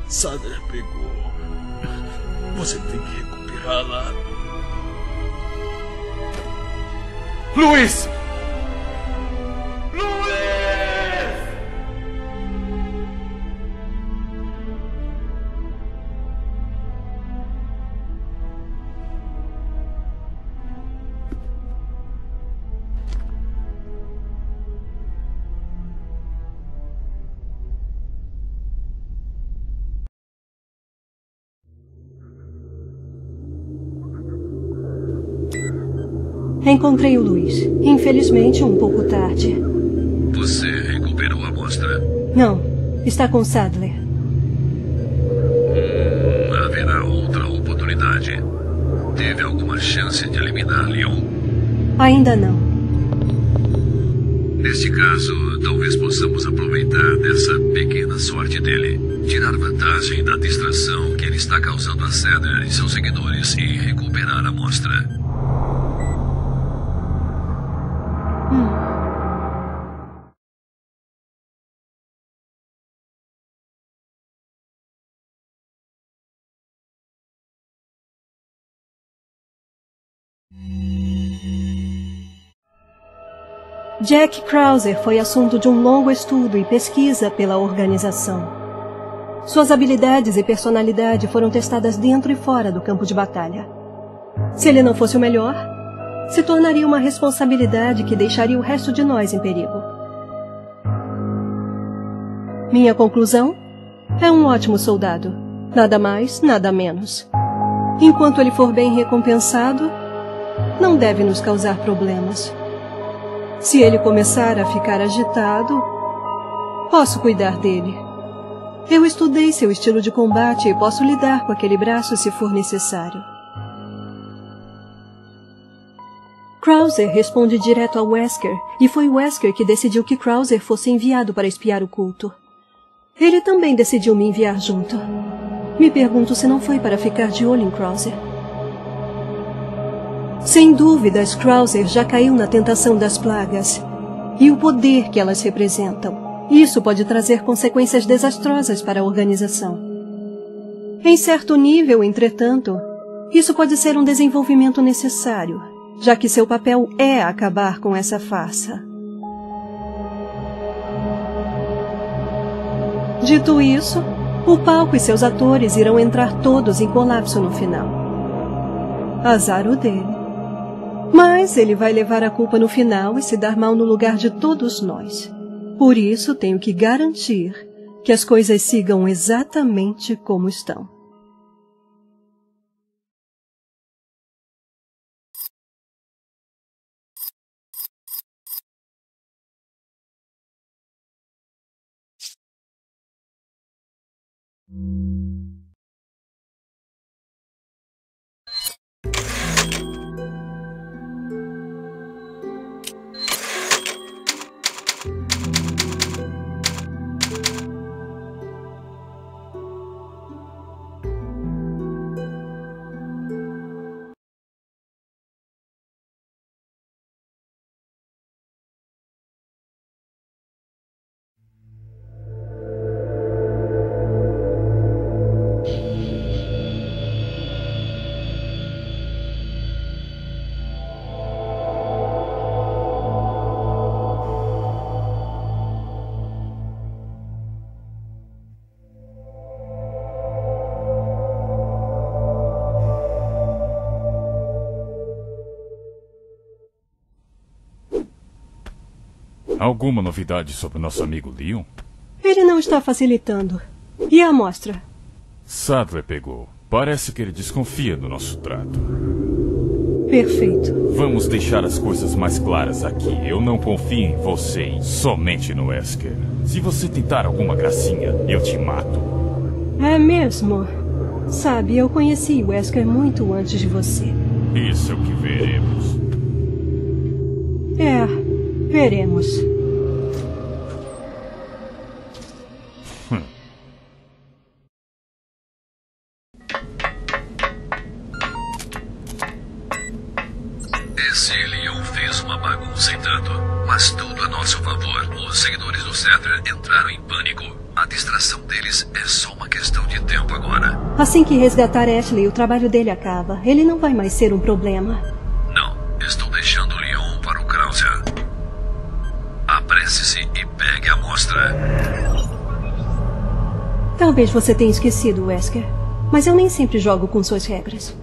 Sadler pegou. Você tem que recuperá-la. Luis! Encontrei o Luis. Infelizmente, um pouco tarde. Você recuperou a amostra? Não. Está com Sadler. Haverá outra oportunidade. Teve alguma chance de eliminar Leon? Ainda não. Neste caso, talvez possamos aproveitar dessa pequena sorte dele. Tirar vantagem da distração que ele está causando a Sadler e seus seguidores e recuperar a amostra. Jack Krauser foi assunto de um longo estudo e pesquisa pela organização. Suas habilidades e personalidade foram testadas dentro e fora do campo de batalha. Se ele não fosse o melhor, se tornaria uma responsabilidade que deixaria o resto de nós em perigo. Minha conclusão? É um ótimo soldado. Nada mais, nada menos. Enquanto ele for bem recompensado, não deve nos causar problemas. Se ele começar a ficar agitado, posso cuidar dele. Eu estudei seu estilo de combate e posso lidar com aquele braço se for necessário. Krauser responde direto a Wesker, e foi Wesker que decidiu que Krauser fosse enviado para espiar o culto. Ele também decidiu me enviar junto. Me pergunto se não foi para ficar de olho em Krauser. Sem dúvidas, Krauser já caiu na tentação das plagas e o poder que elas representam. Isso pode trazer consequências desastrosas para a organização. Em certo nível, entretanto, isso pode ser um desenvolvimento necessário, já que seu papel é acabar com essa farsa. Dito isso, o palco e seus atores irão entrar todos em colapso no final. Azar o dele. Mas ele vai levar a culpa no final e se dar mal no lugar de todos nós. Por isso, tenho que garantir que as coisas sigam exatamente como estão. Alguma novidade sobre o nosso amigo Leon? Ele não está facilitando. E a amostra? Sadler pegou. Parece que ele desconfia do nosso trato. Perfeito. Vamos deixar as coisas mais claras aqui. Eu não confio em você e somente no Wesker. Se você tentar alguma gracinha, eu te mato. É mesmo? Sabe, eu conheci Wesker muito antes de você. Isso é o que veremos. É, veremos. Assim que resgatar Ashley, o trabalho dele acaba. Ele não vai mais ser um problema. Não, estou deixando Leon para o Talvez você tenha esquecido, Wesker, mas eu nem sempre jogo com suas regras.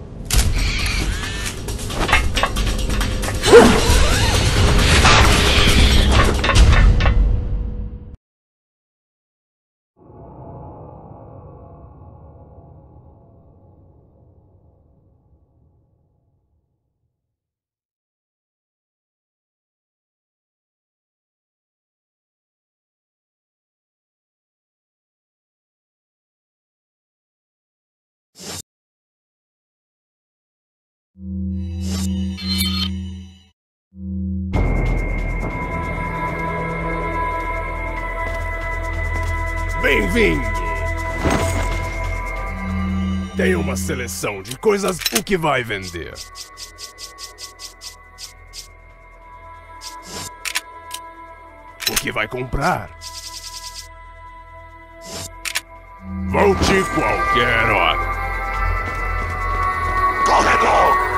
Bem-vindo! Tem uma seleção de coisas o que vai vender. O que vai comprar? Volte qualquer hora. Corredor!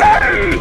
por ele!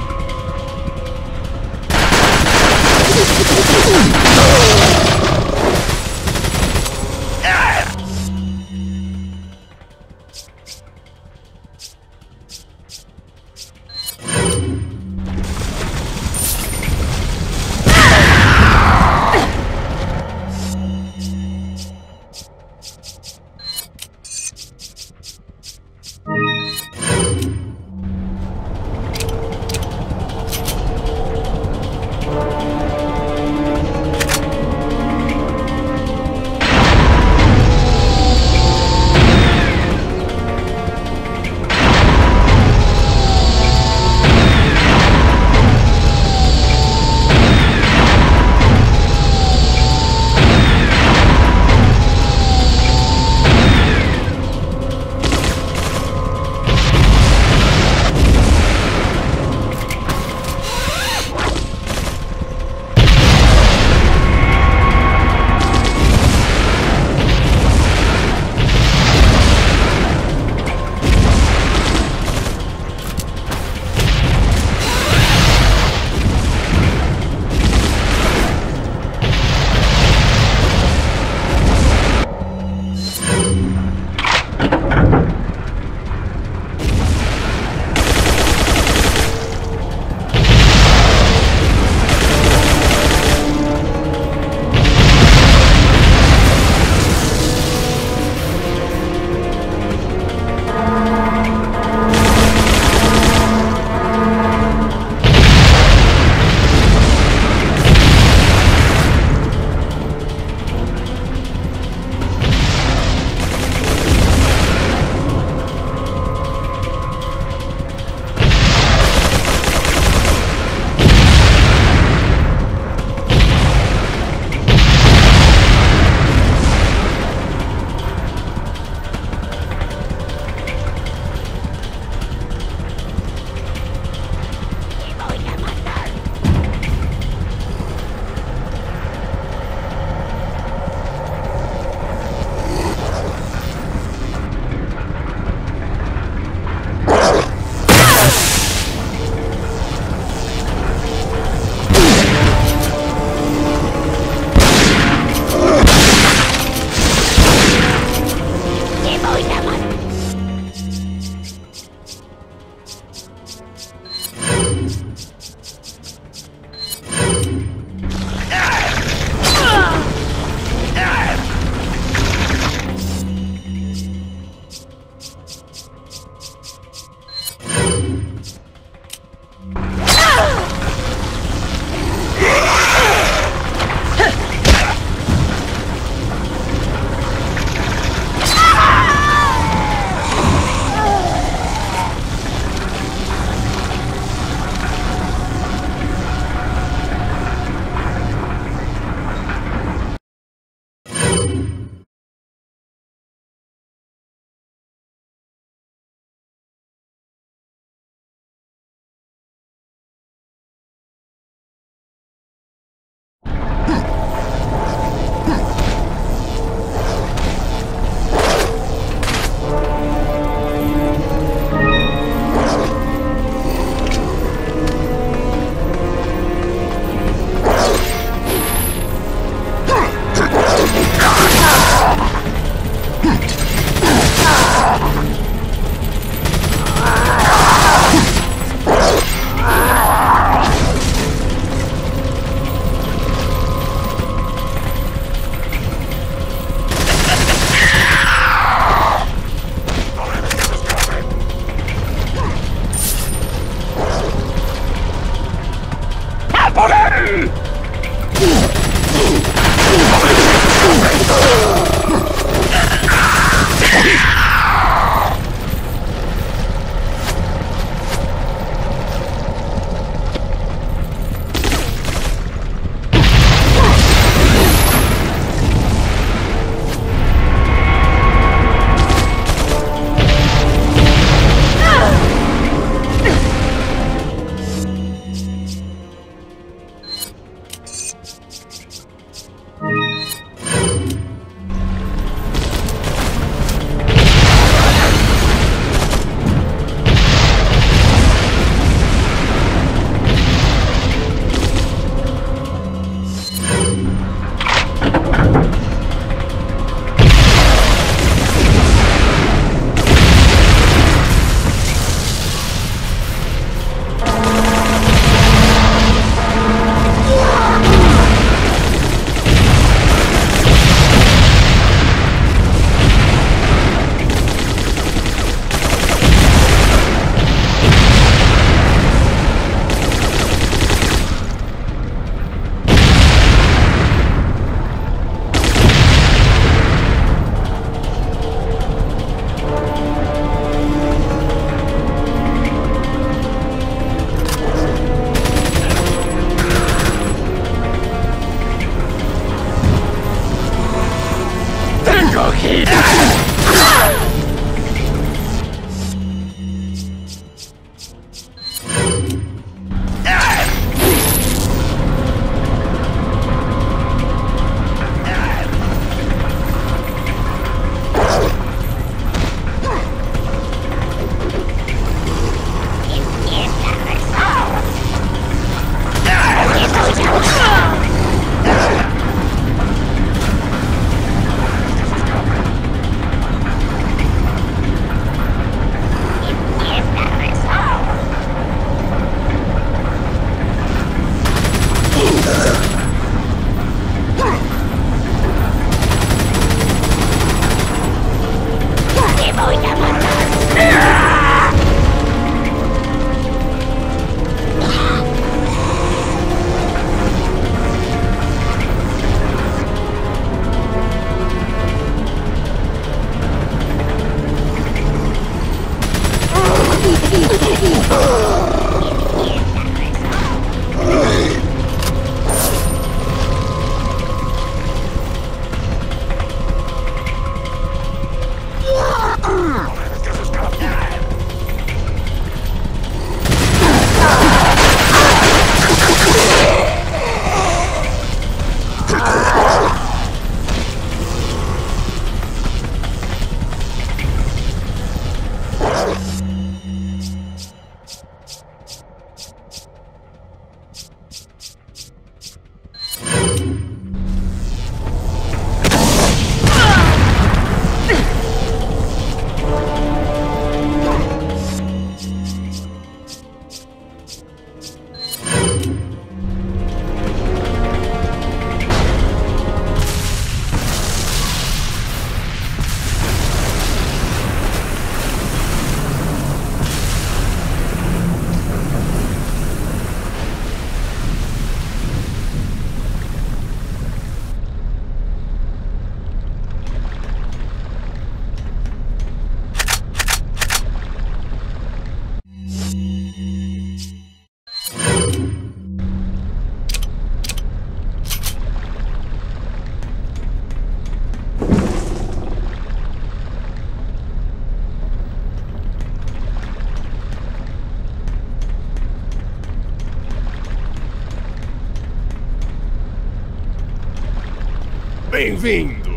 Bem-vindo!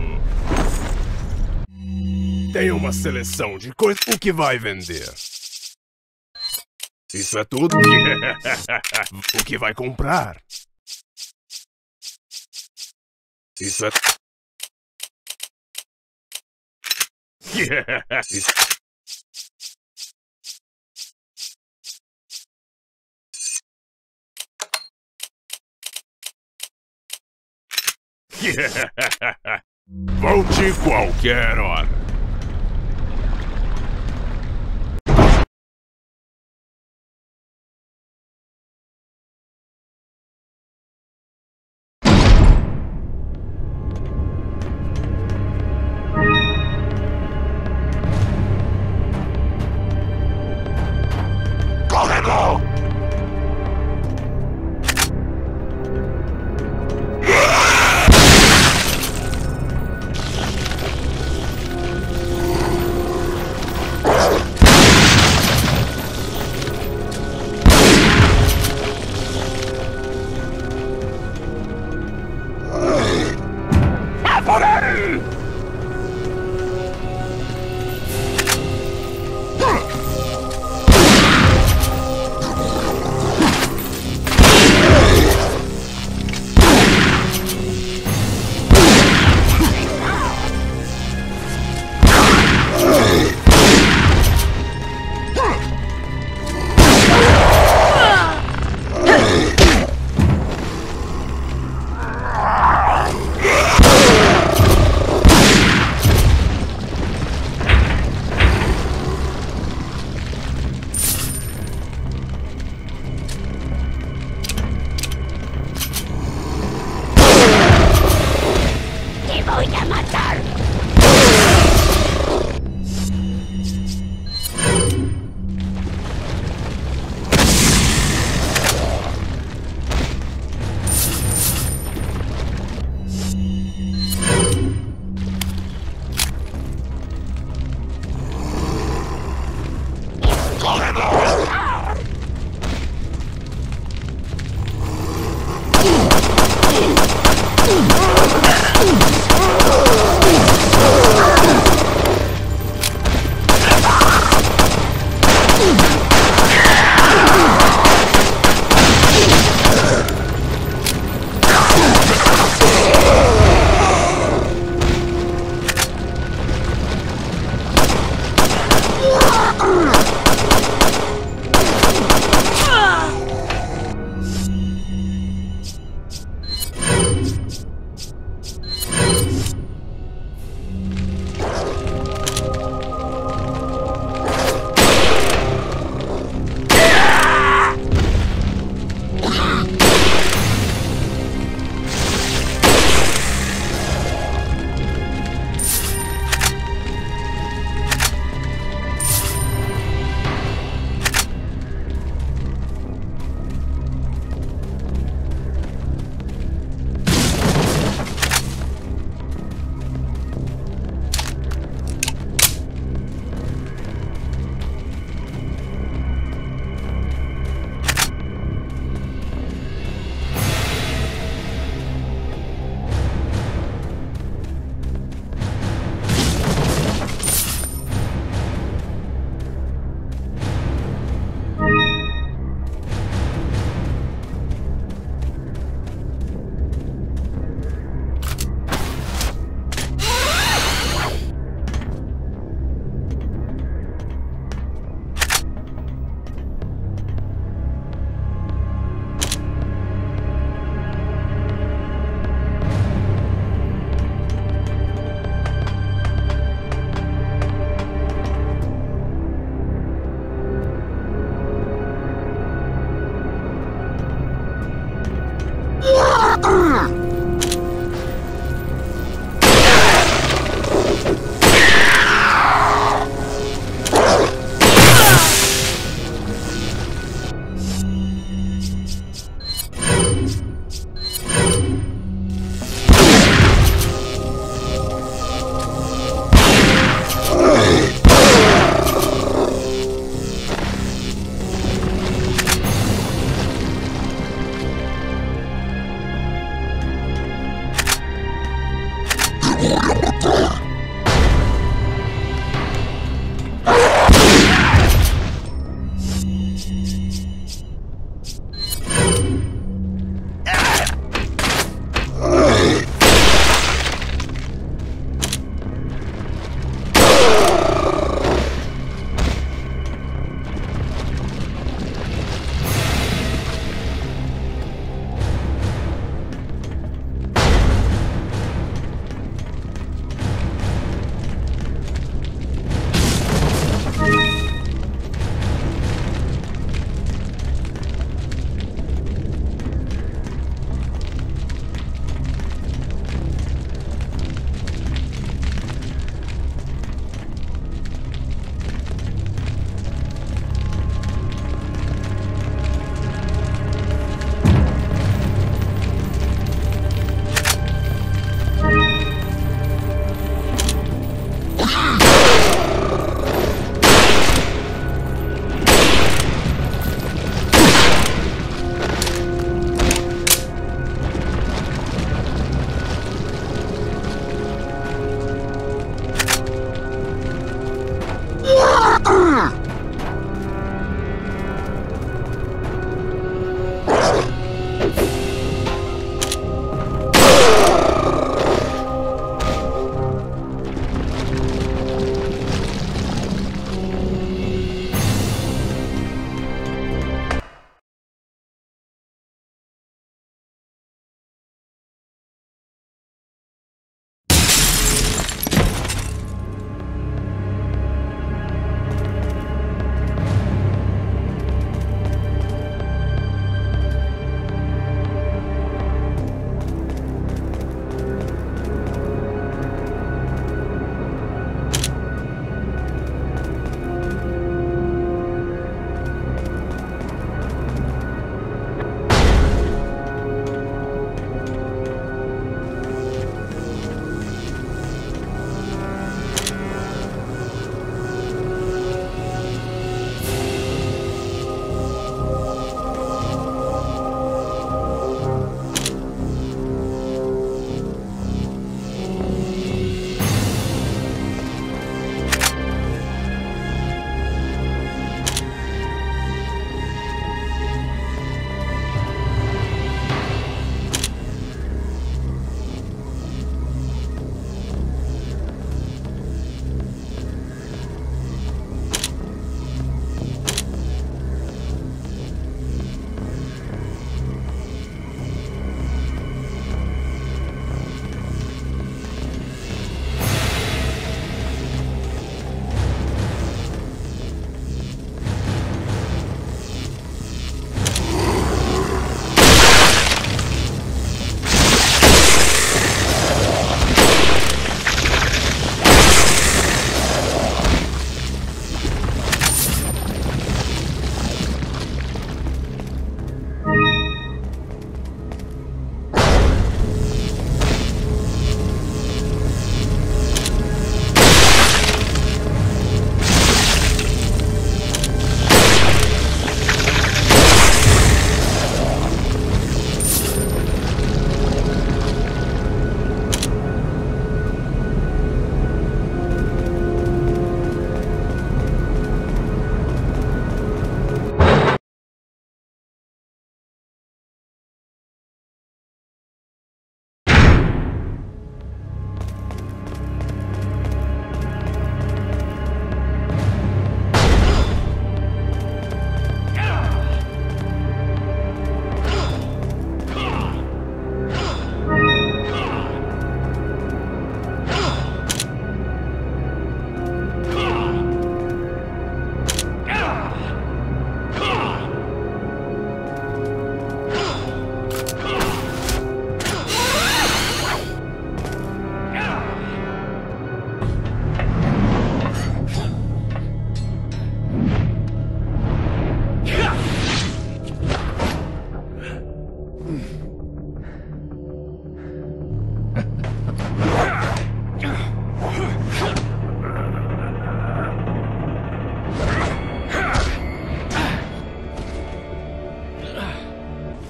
Tem uma seleção de coisas que vai vender. Isso é tudo? O que vai comprar? Isso é... Volte qualquer hora.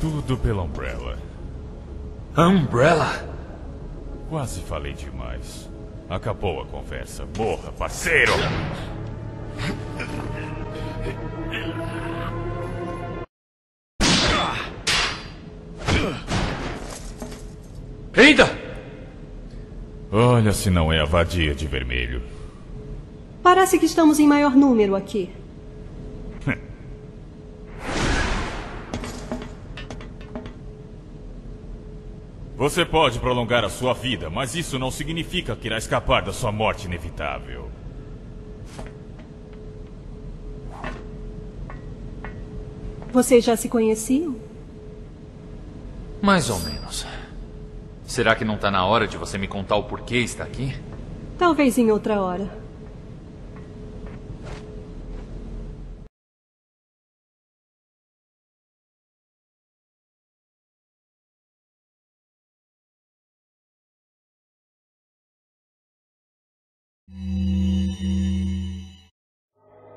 Tudo pela Umbrella. Umbrella? Quase falei demais. Acabou a conversa. Morra, parceiro! Eita! Olha se não é a vadia de vermelho. Parece que estamos em maior número aqui. Você pode prolongar a sua vida, mas isso não significa que irá escapar da sua morte inevitável. Vocês já se conheciam? Mais ou menos. Será que não está na hora de você me contar o porquê está aqui? Talvez em outra hora.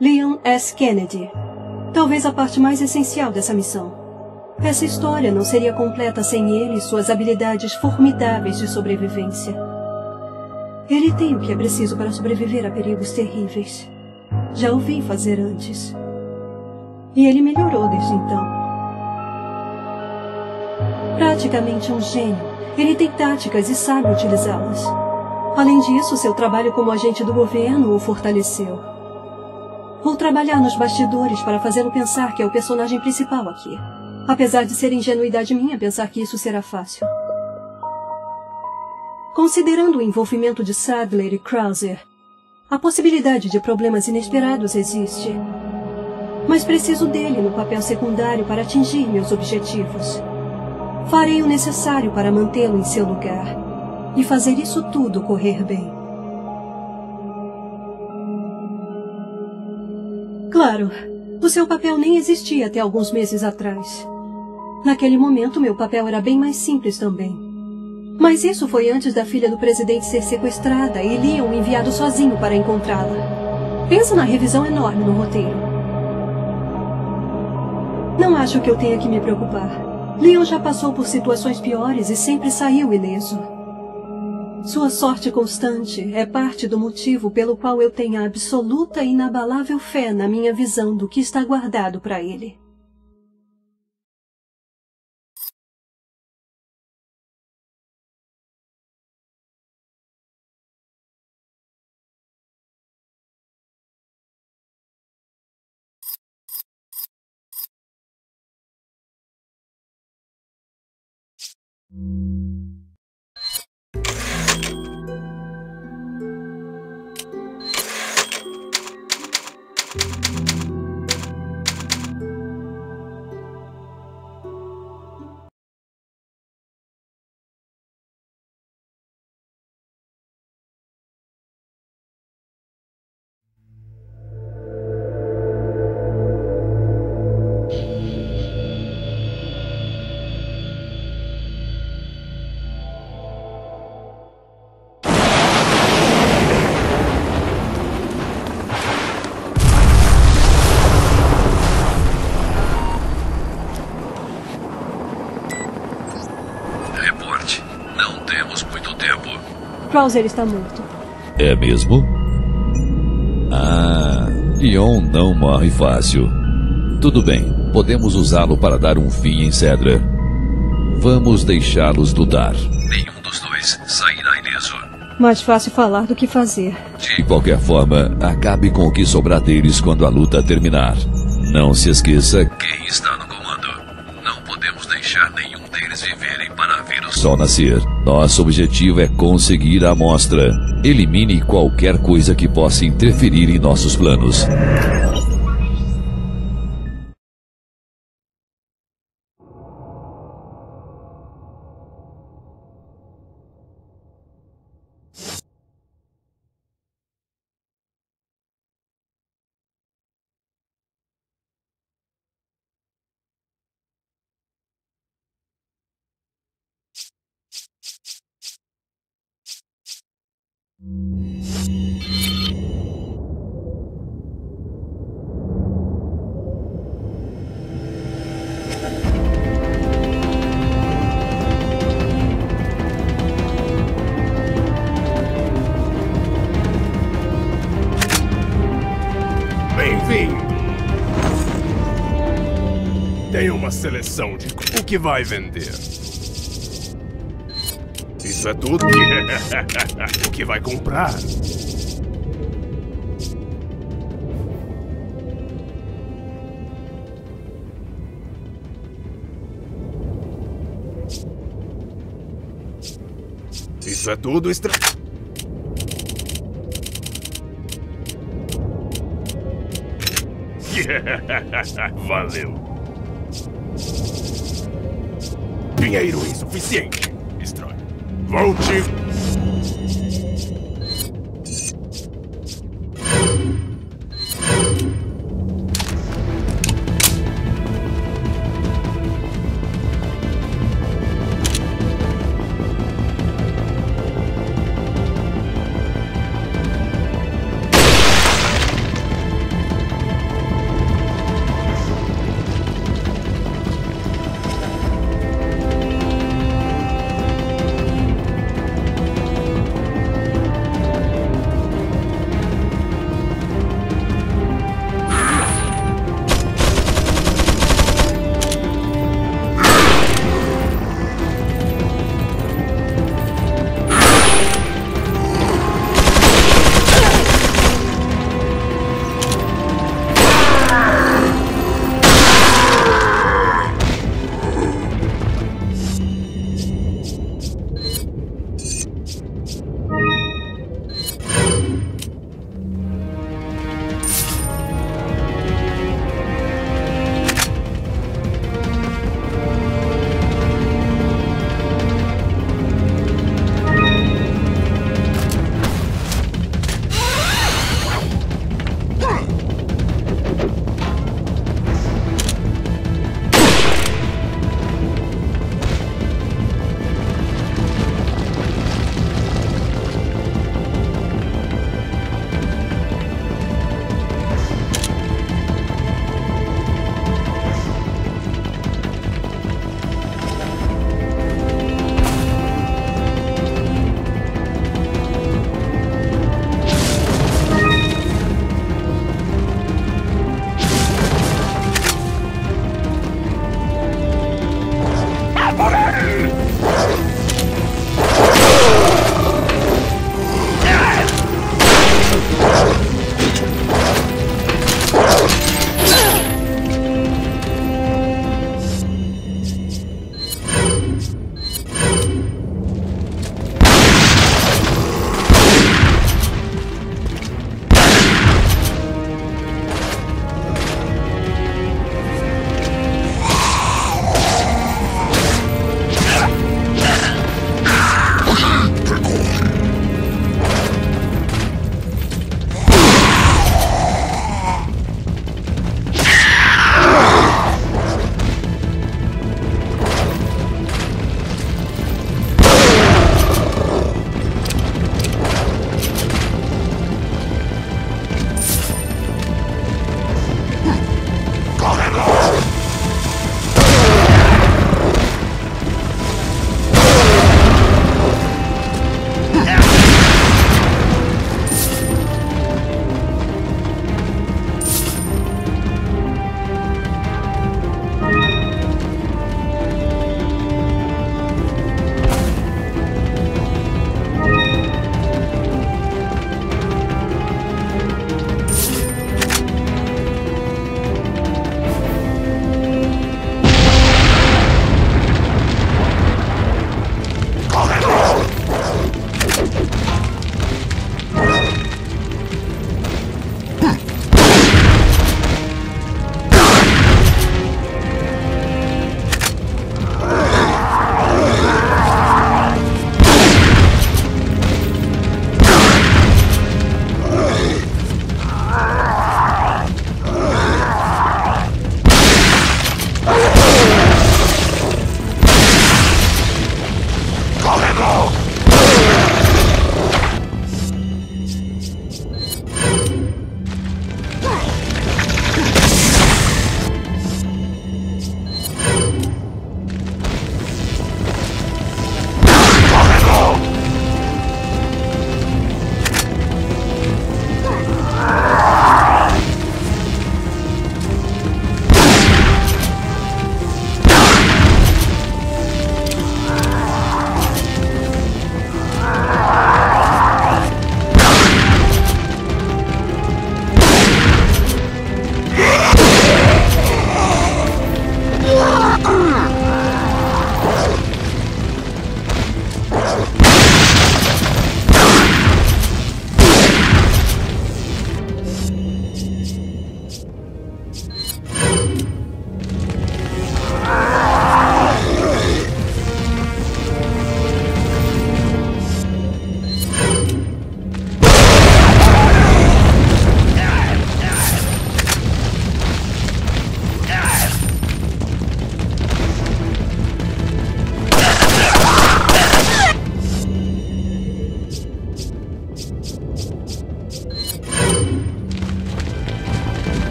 Leon S. Kennedy. Talvez a parte mais essencial dessa missão. Essa história não seria completa sem ele e suas habilidades formidáveis de sobrevivência. Ele tem o que é preciso para sobreviver a perigos terríveis. Já o vi fazer antes. E ele melhorou desde então. Praticamente um gênio, ele tem táticas e sabe utilizá-las. Além disso, seu trabalho como agente do governo o fortaleceu. Vou trabalhar nos bastidores para fazê-lo pensar que é o personagem principal aqui. Apesar de ser ingenuidade minha pensar que isso será fácil. Considerando o envolvimento de Sadler e Krauser, a possibilidade de problemas inesperados existe. Mas preciso dele no papel secundário para atingir meus objetivos. Farei o necessário para mantê-lo em seu lugar e fazer isso tudo correr bem. Claro, o seu papel nem existia até alguns meses atrás. Naquele momento, meu papel era bem mais simples também. Mas isso foi antes da filha do presidente ser sequestrada e Leon enviado sozinho para encontrá-la. Pensa na revisão enorme no roteiro. Não acho que eu tenha que me preocupar. Leon já passou por situações piores e sempre saiu ileso. Sua sorte constante é parte do motivo pelo qual eu tenho a absoluta e inabalável fé na minha visão do que está guardado para ele. Krauser está morto. É mesmo? Ah, Leon não morre fácil. Tudo bem, podemos usá-lo para dar um fim em Sadler. Vamos deixá-los dudar. Nenhum dos dois sairá ileso. Mais fácil falar do que fazer. De qualquer forma, acabe com o que sobrar deles quando a luta terminar. Não se esqueça quem está no comando. Não podemos deixar nenhum deles viverem para ver o sol nascer. Nosso objetivo é conseguir a amostra. Elimine qualquer coisa que possa interferir em nossos planos. seleção de o que vai vender. Isso é tudo? O que vai comprar? Isso é tudo estranho. Valeu. Dinheiro insuficiente. Estranho. Volte.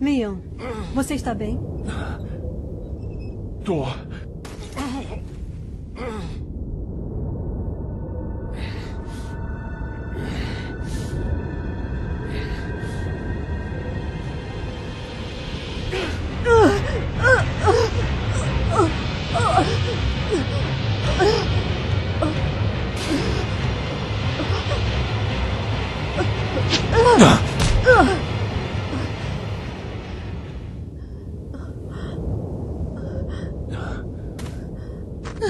Leon, você está bem? Tô.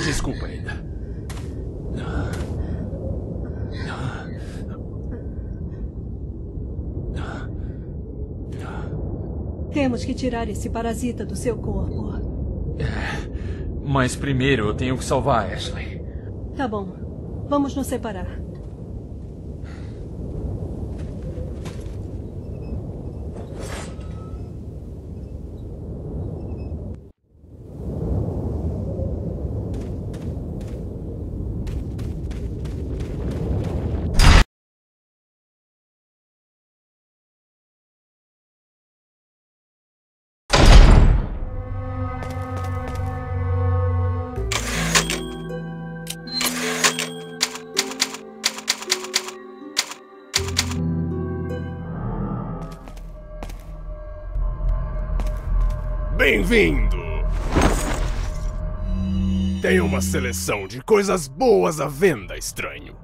Desculpa, Ada. Temos que tirar esse parasita do seu corpo. Mas primeiro eu tenho que salvar a Ashley. Tá bom. Vamos nos separar. Bem-vindo! Tem uma seleção de coisas boas à venda, estranho.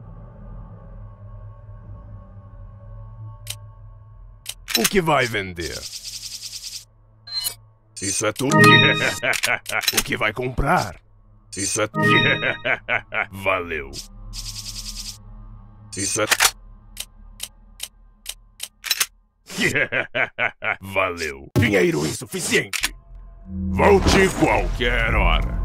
O que vai vender? Isso é tudo. O que vai comprar? Isso é tudo. Valeu. Isso é. Valeu. Dinheiro insuficiente. Volte qualquer hora.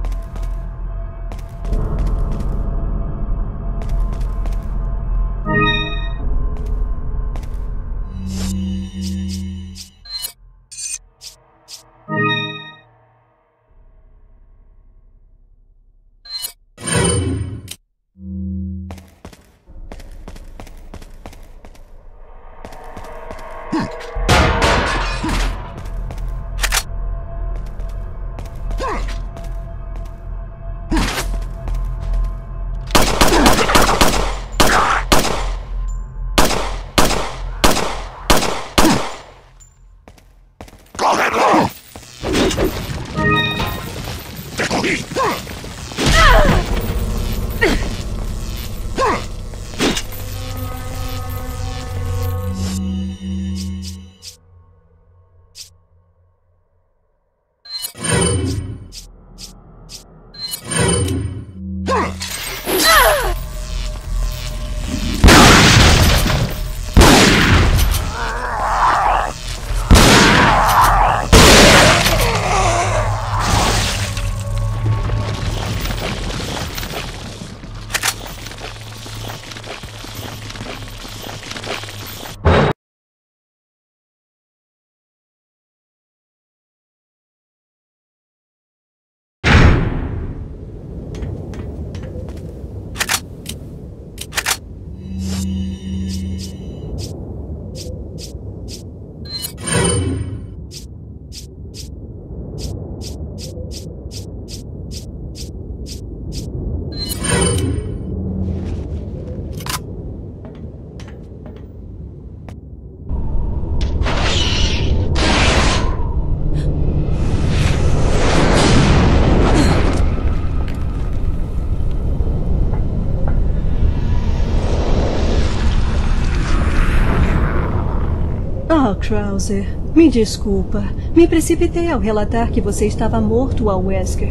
Krauser, me desculpa. Me precipitei ao relatar que você estava morto ao Wesker.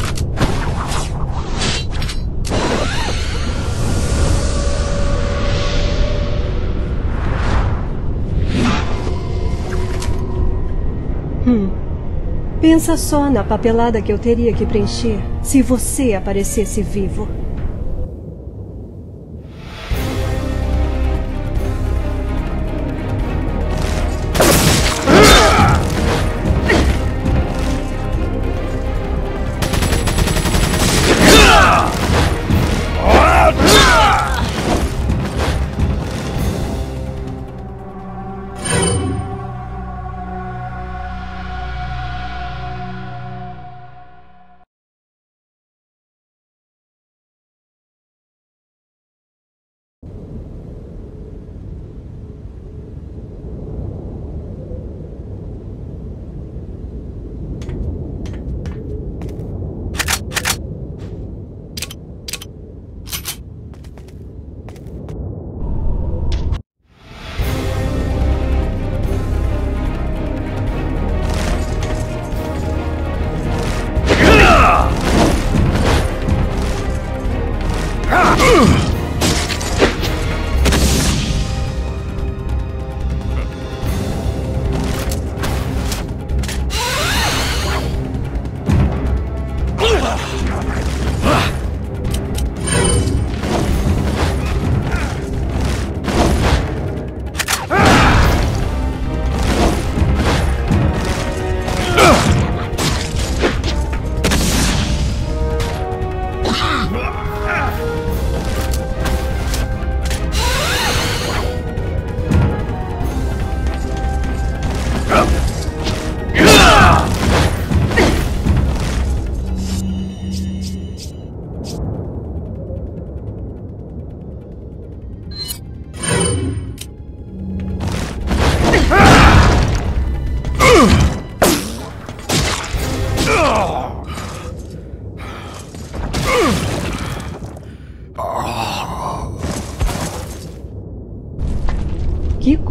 Pensa só na papelada que eu teria que preencher se você aparecesse vivo.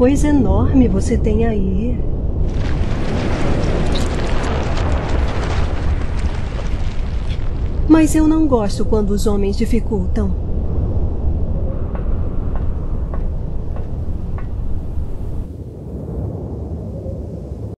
coisa enorme você tem aí. Mas eu não gosto quando os homens dificultam.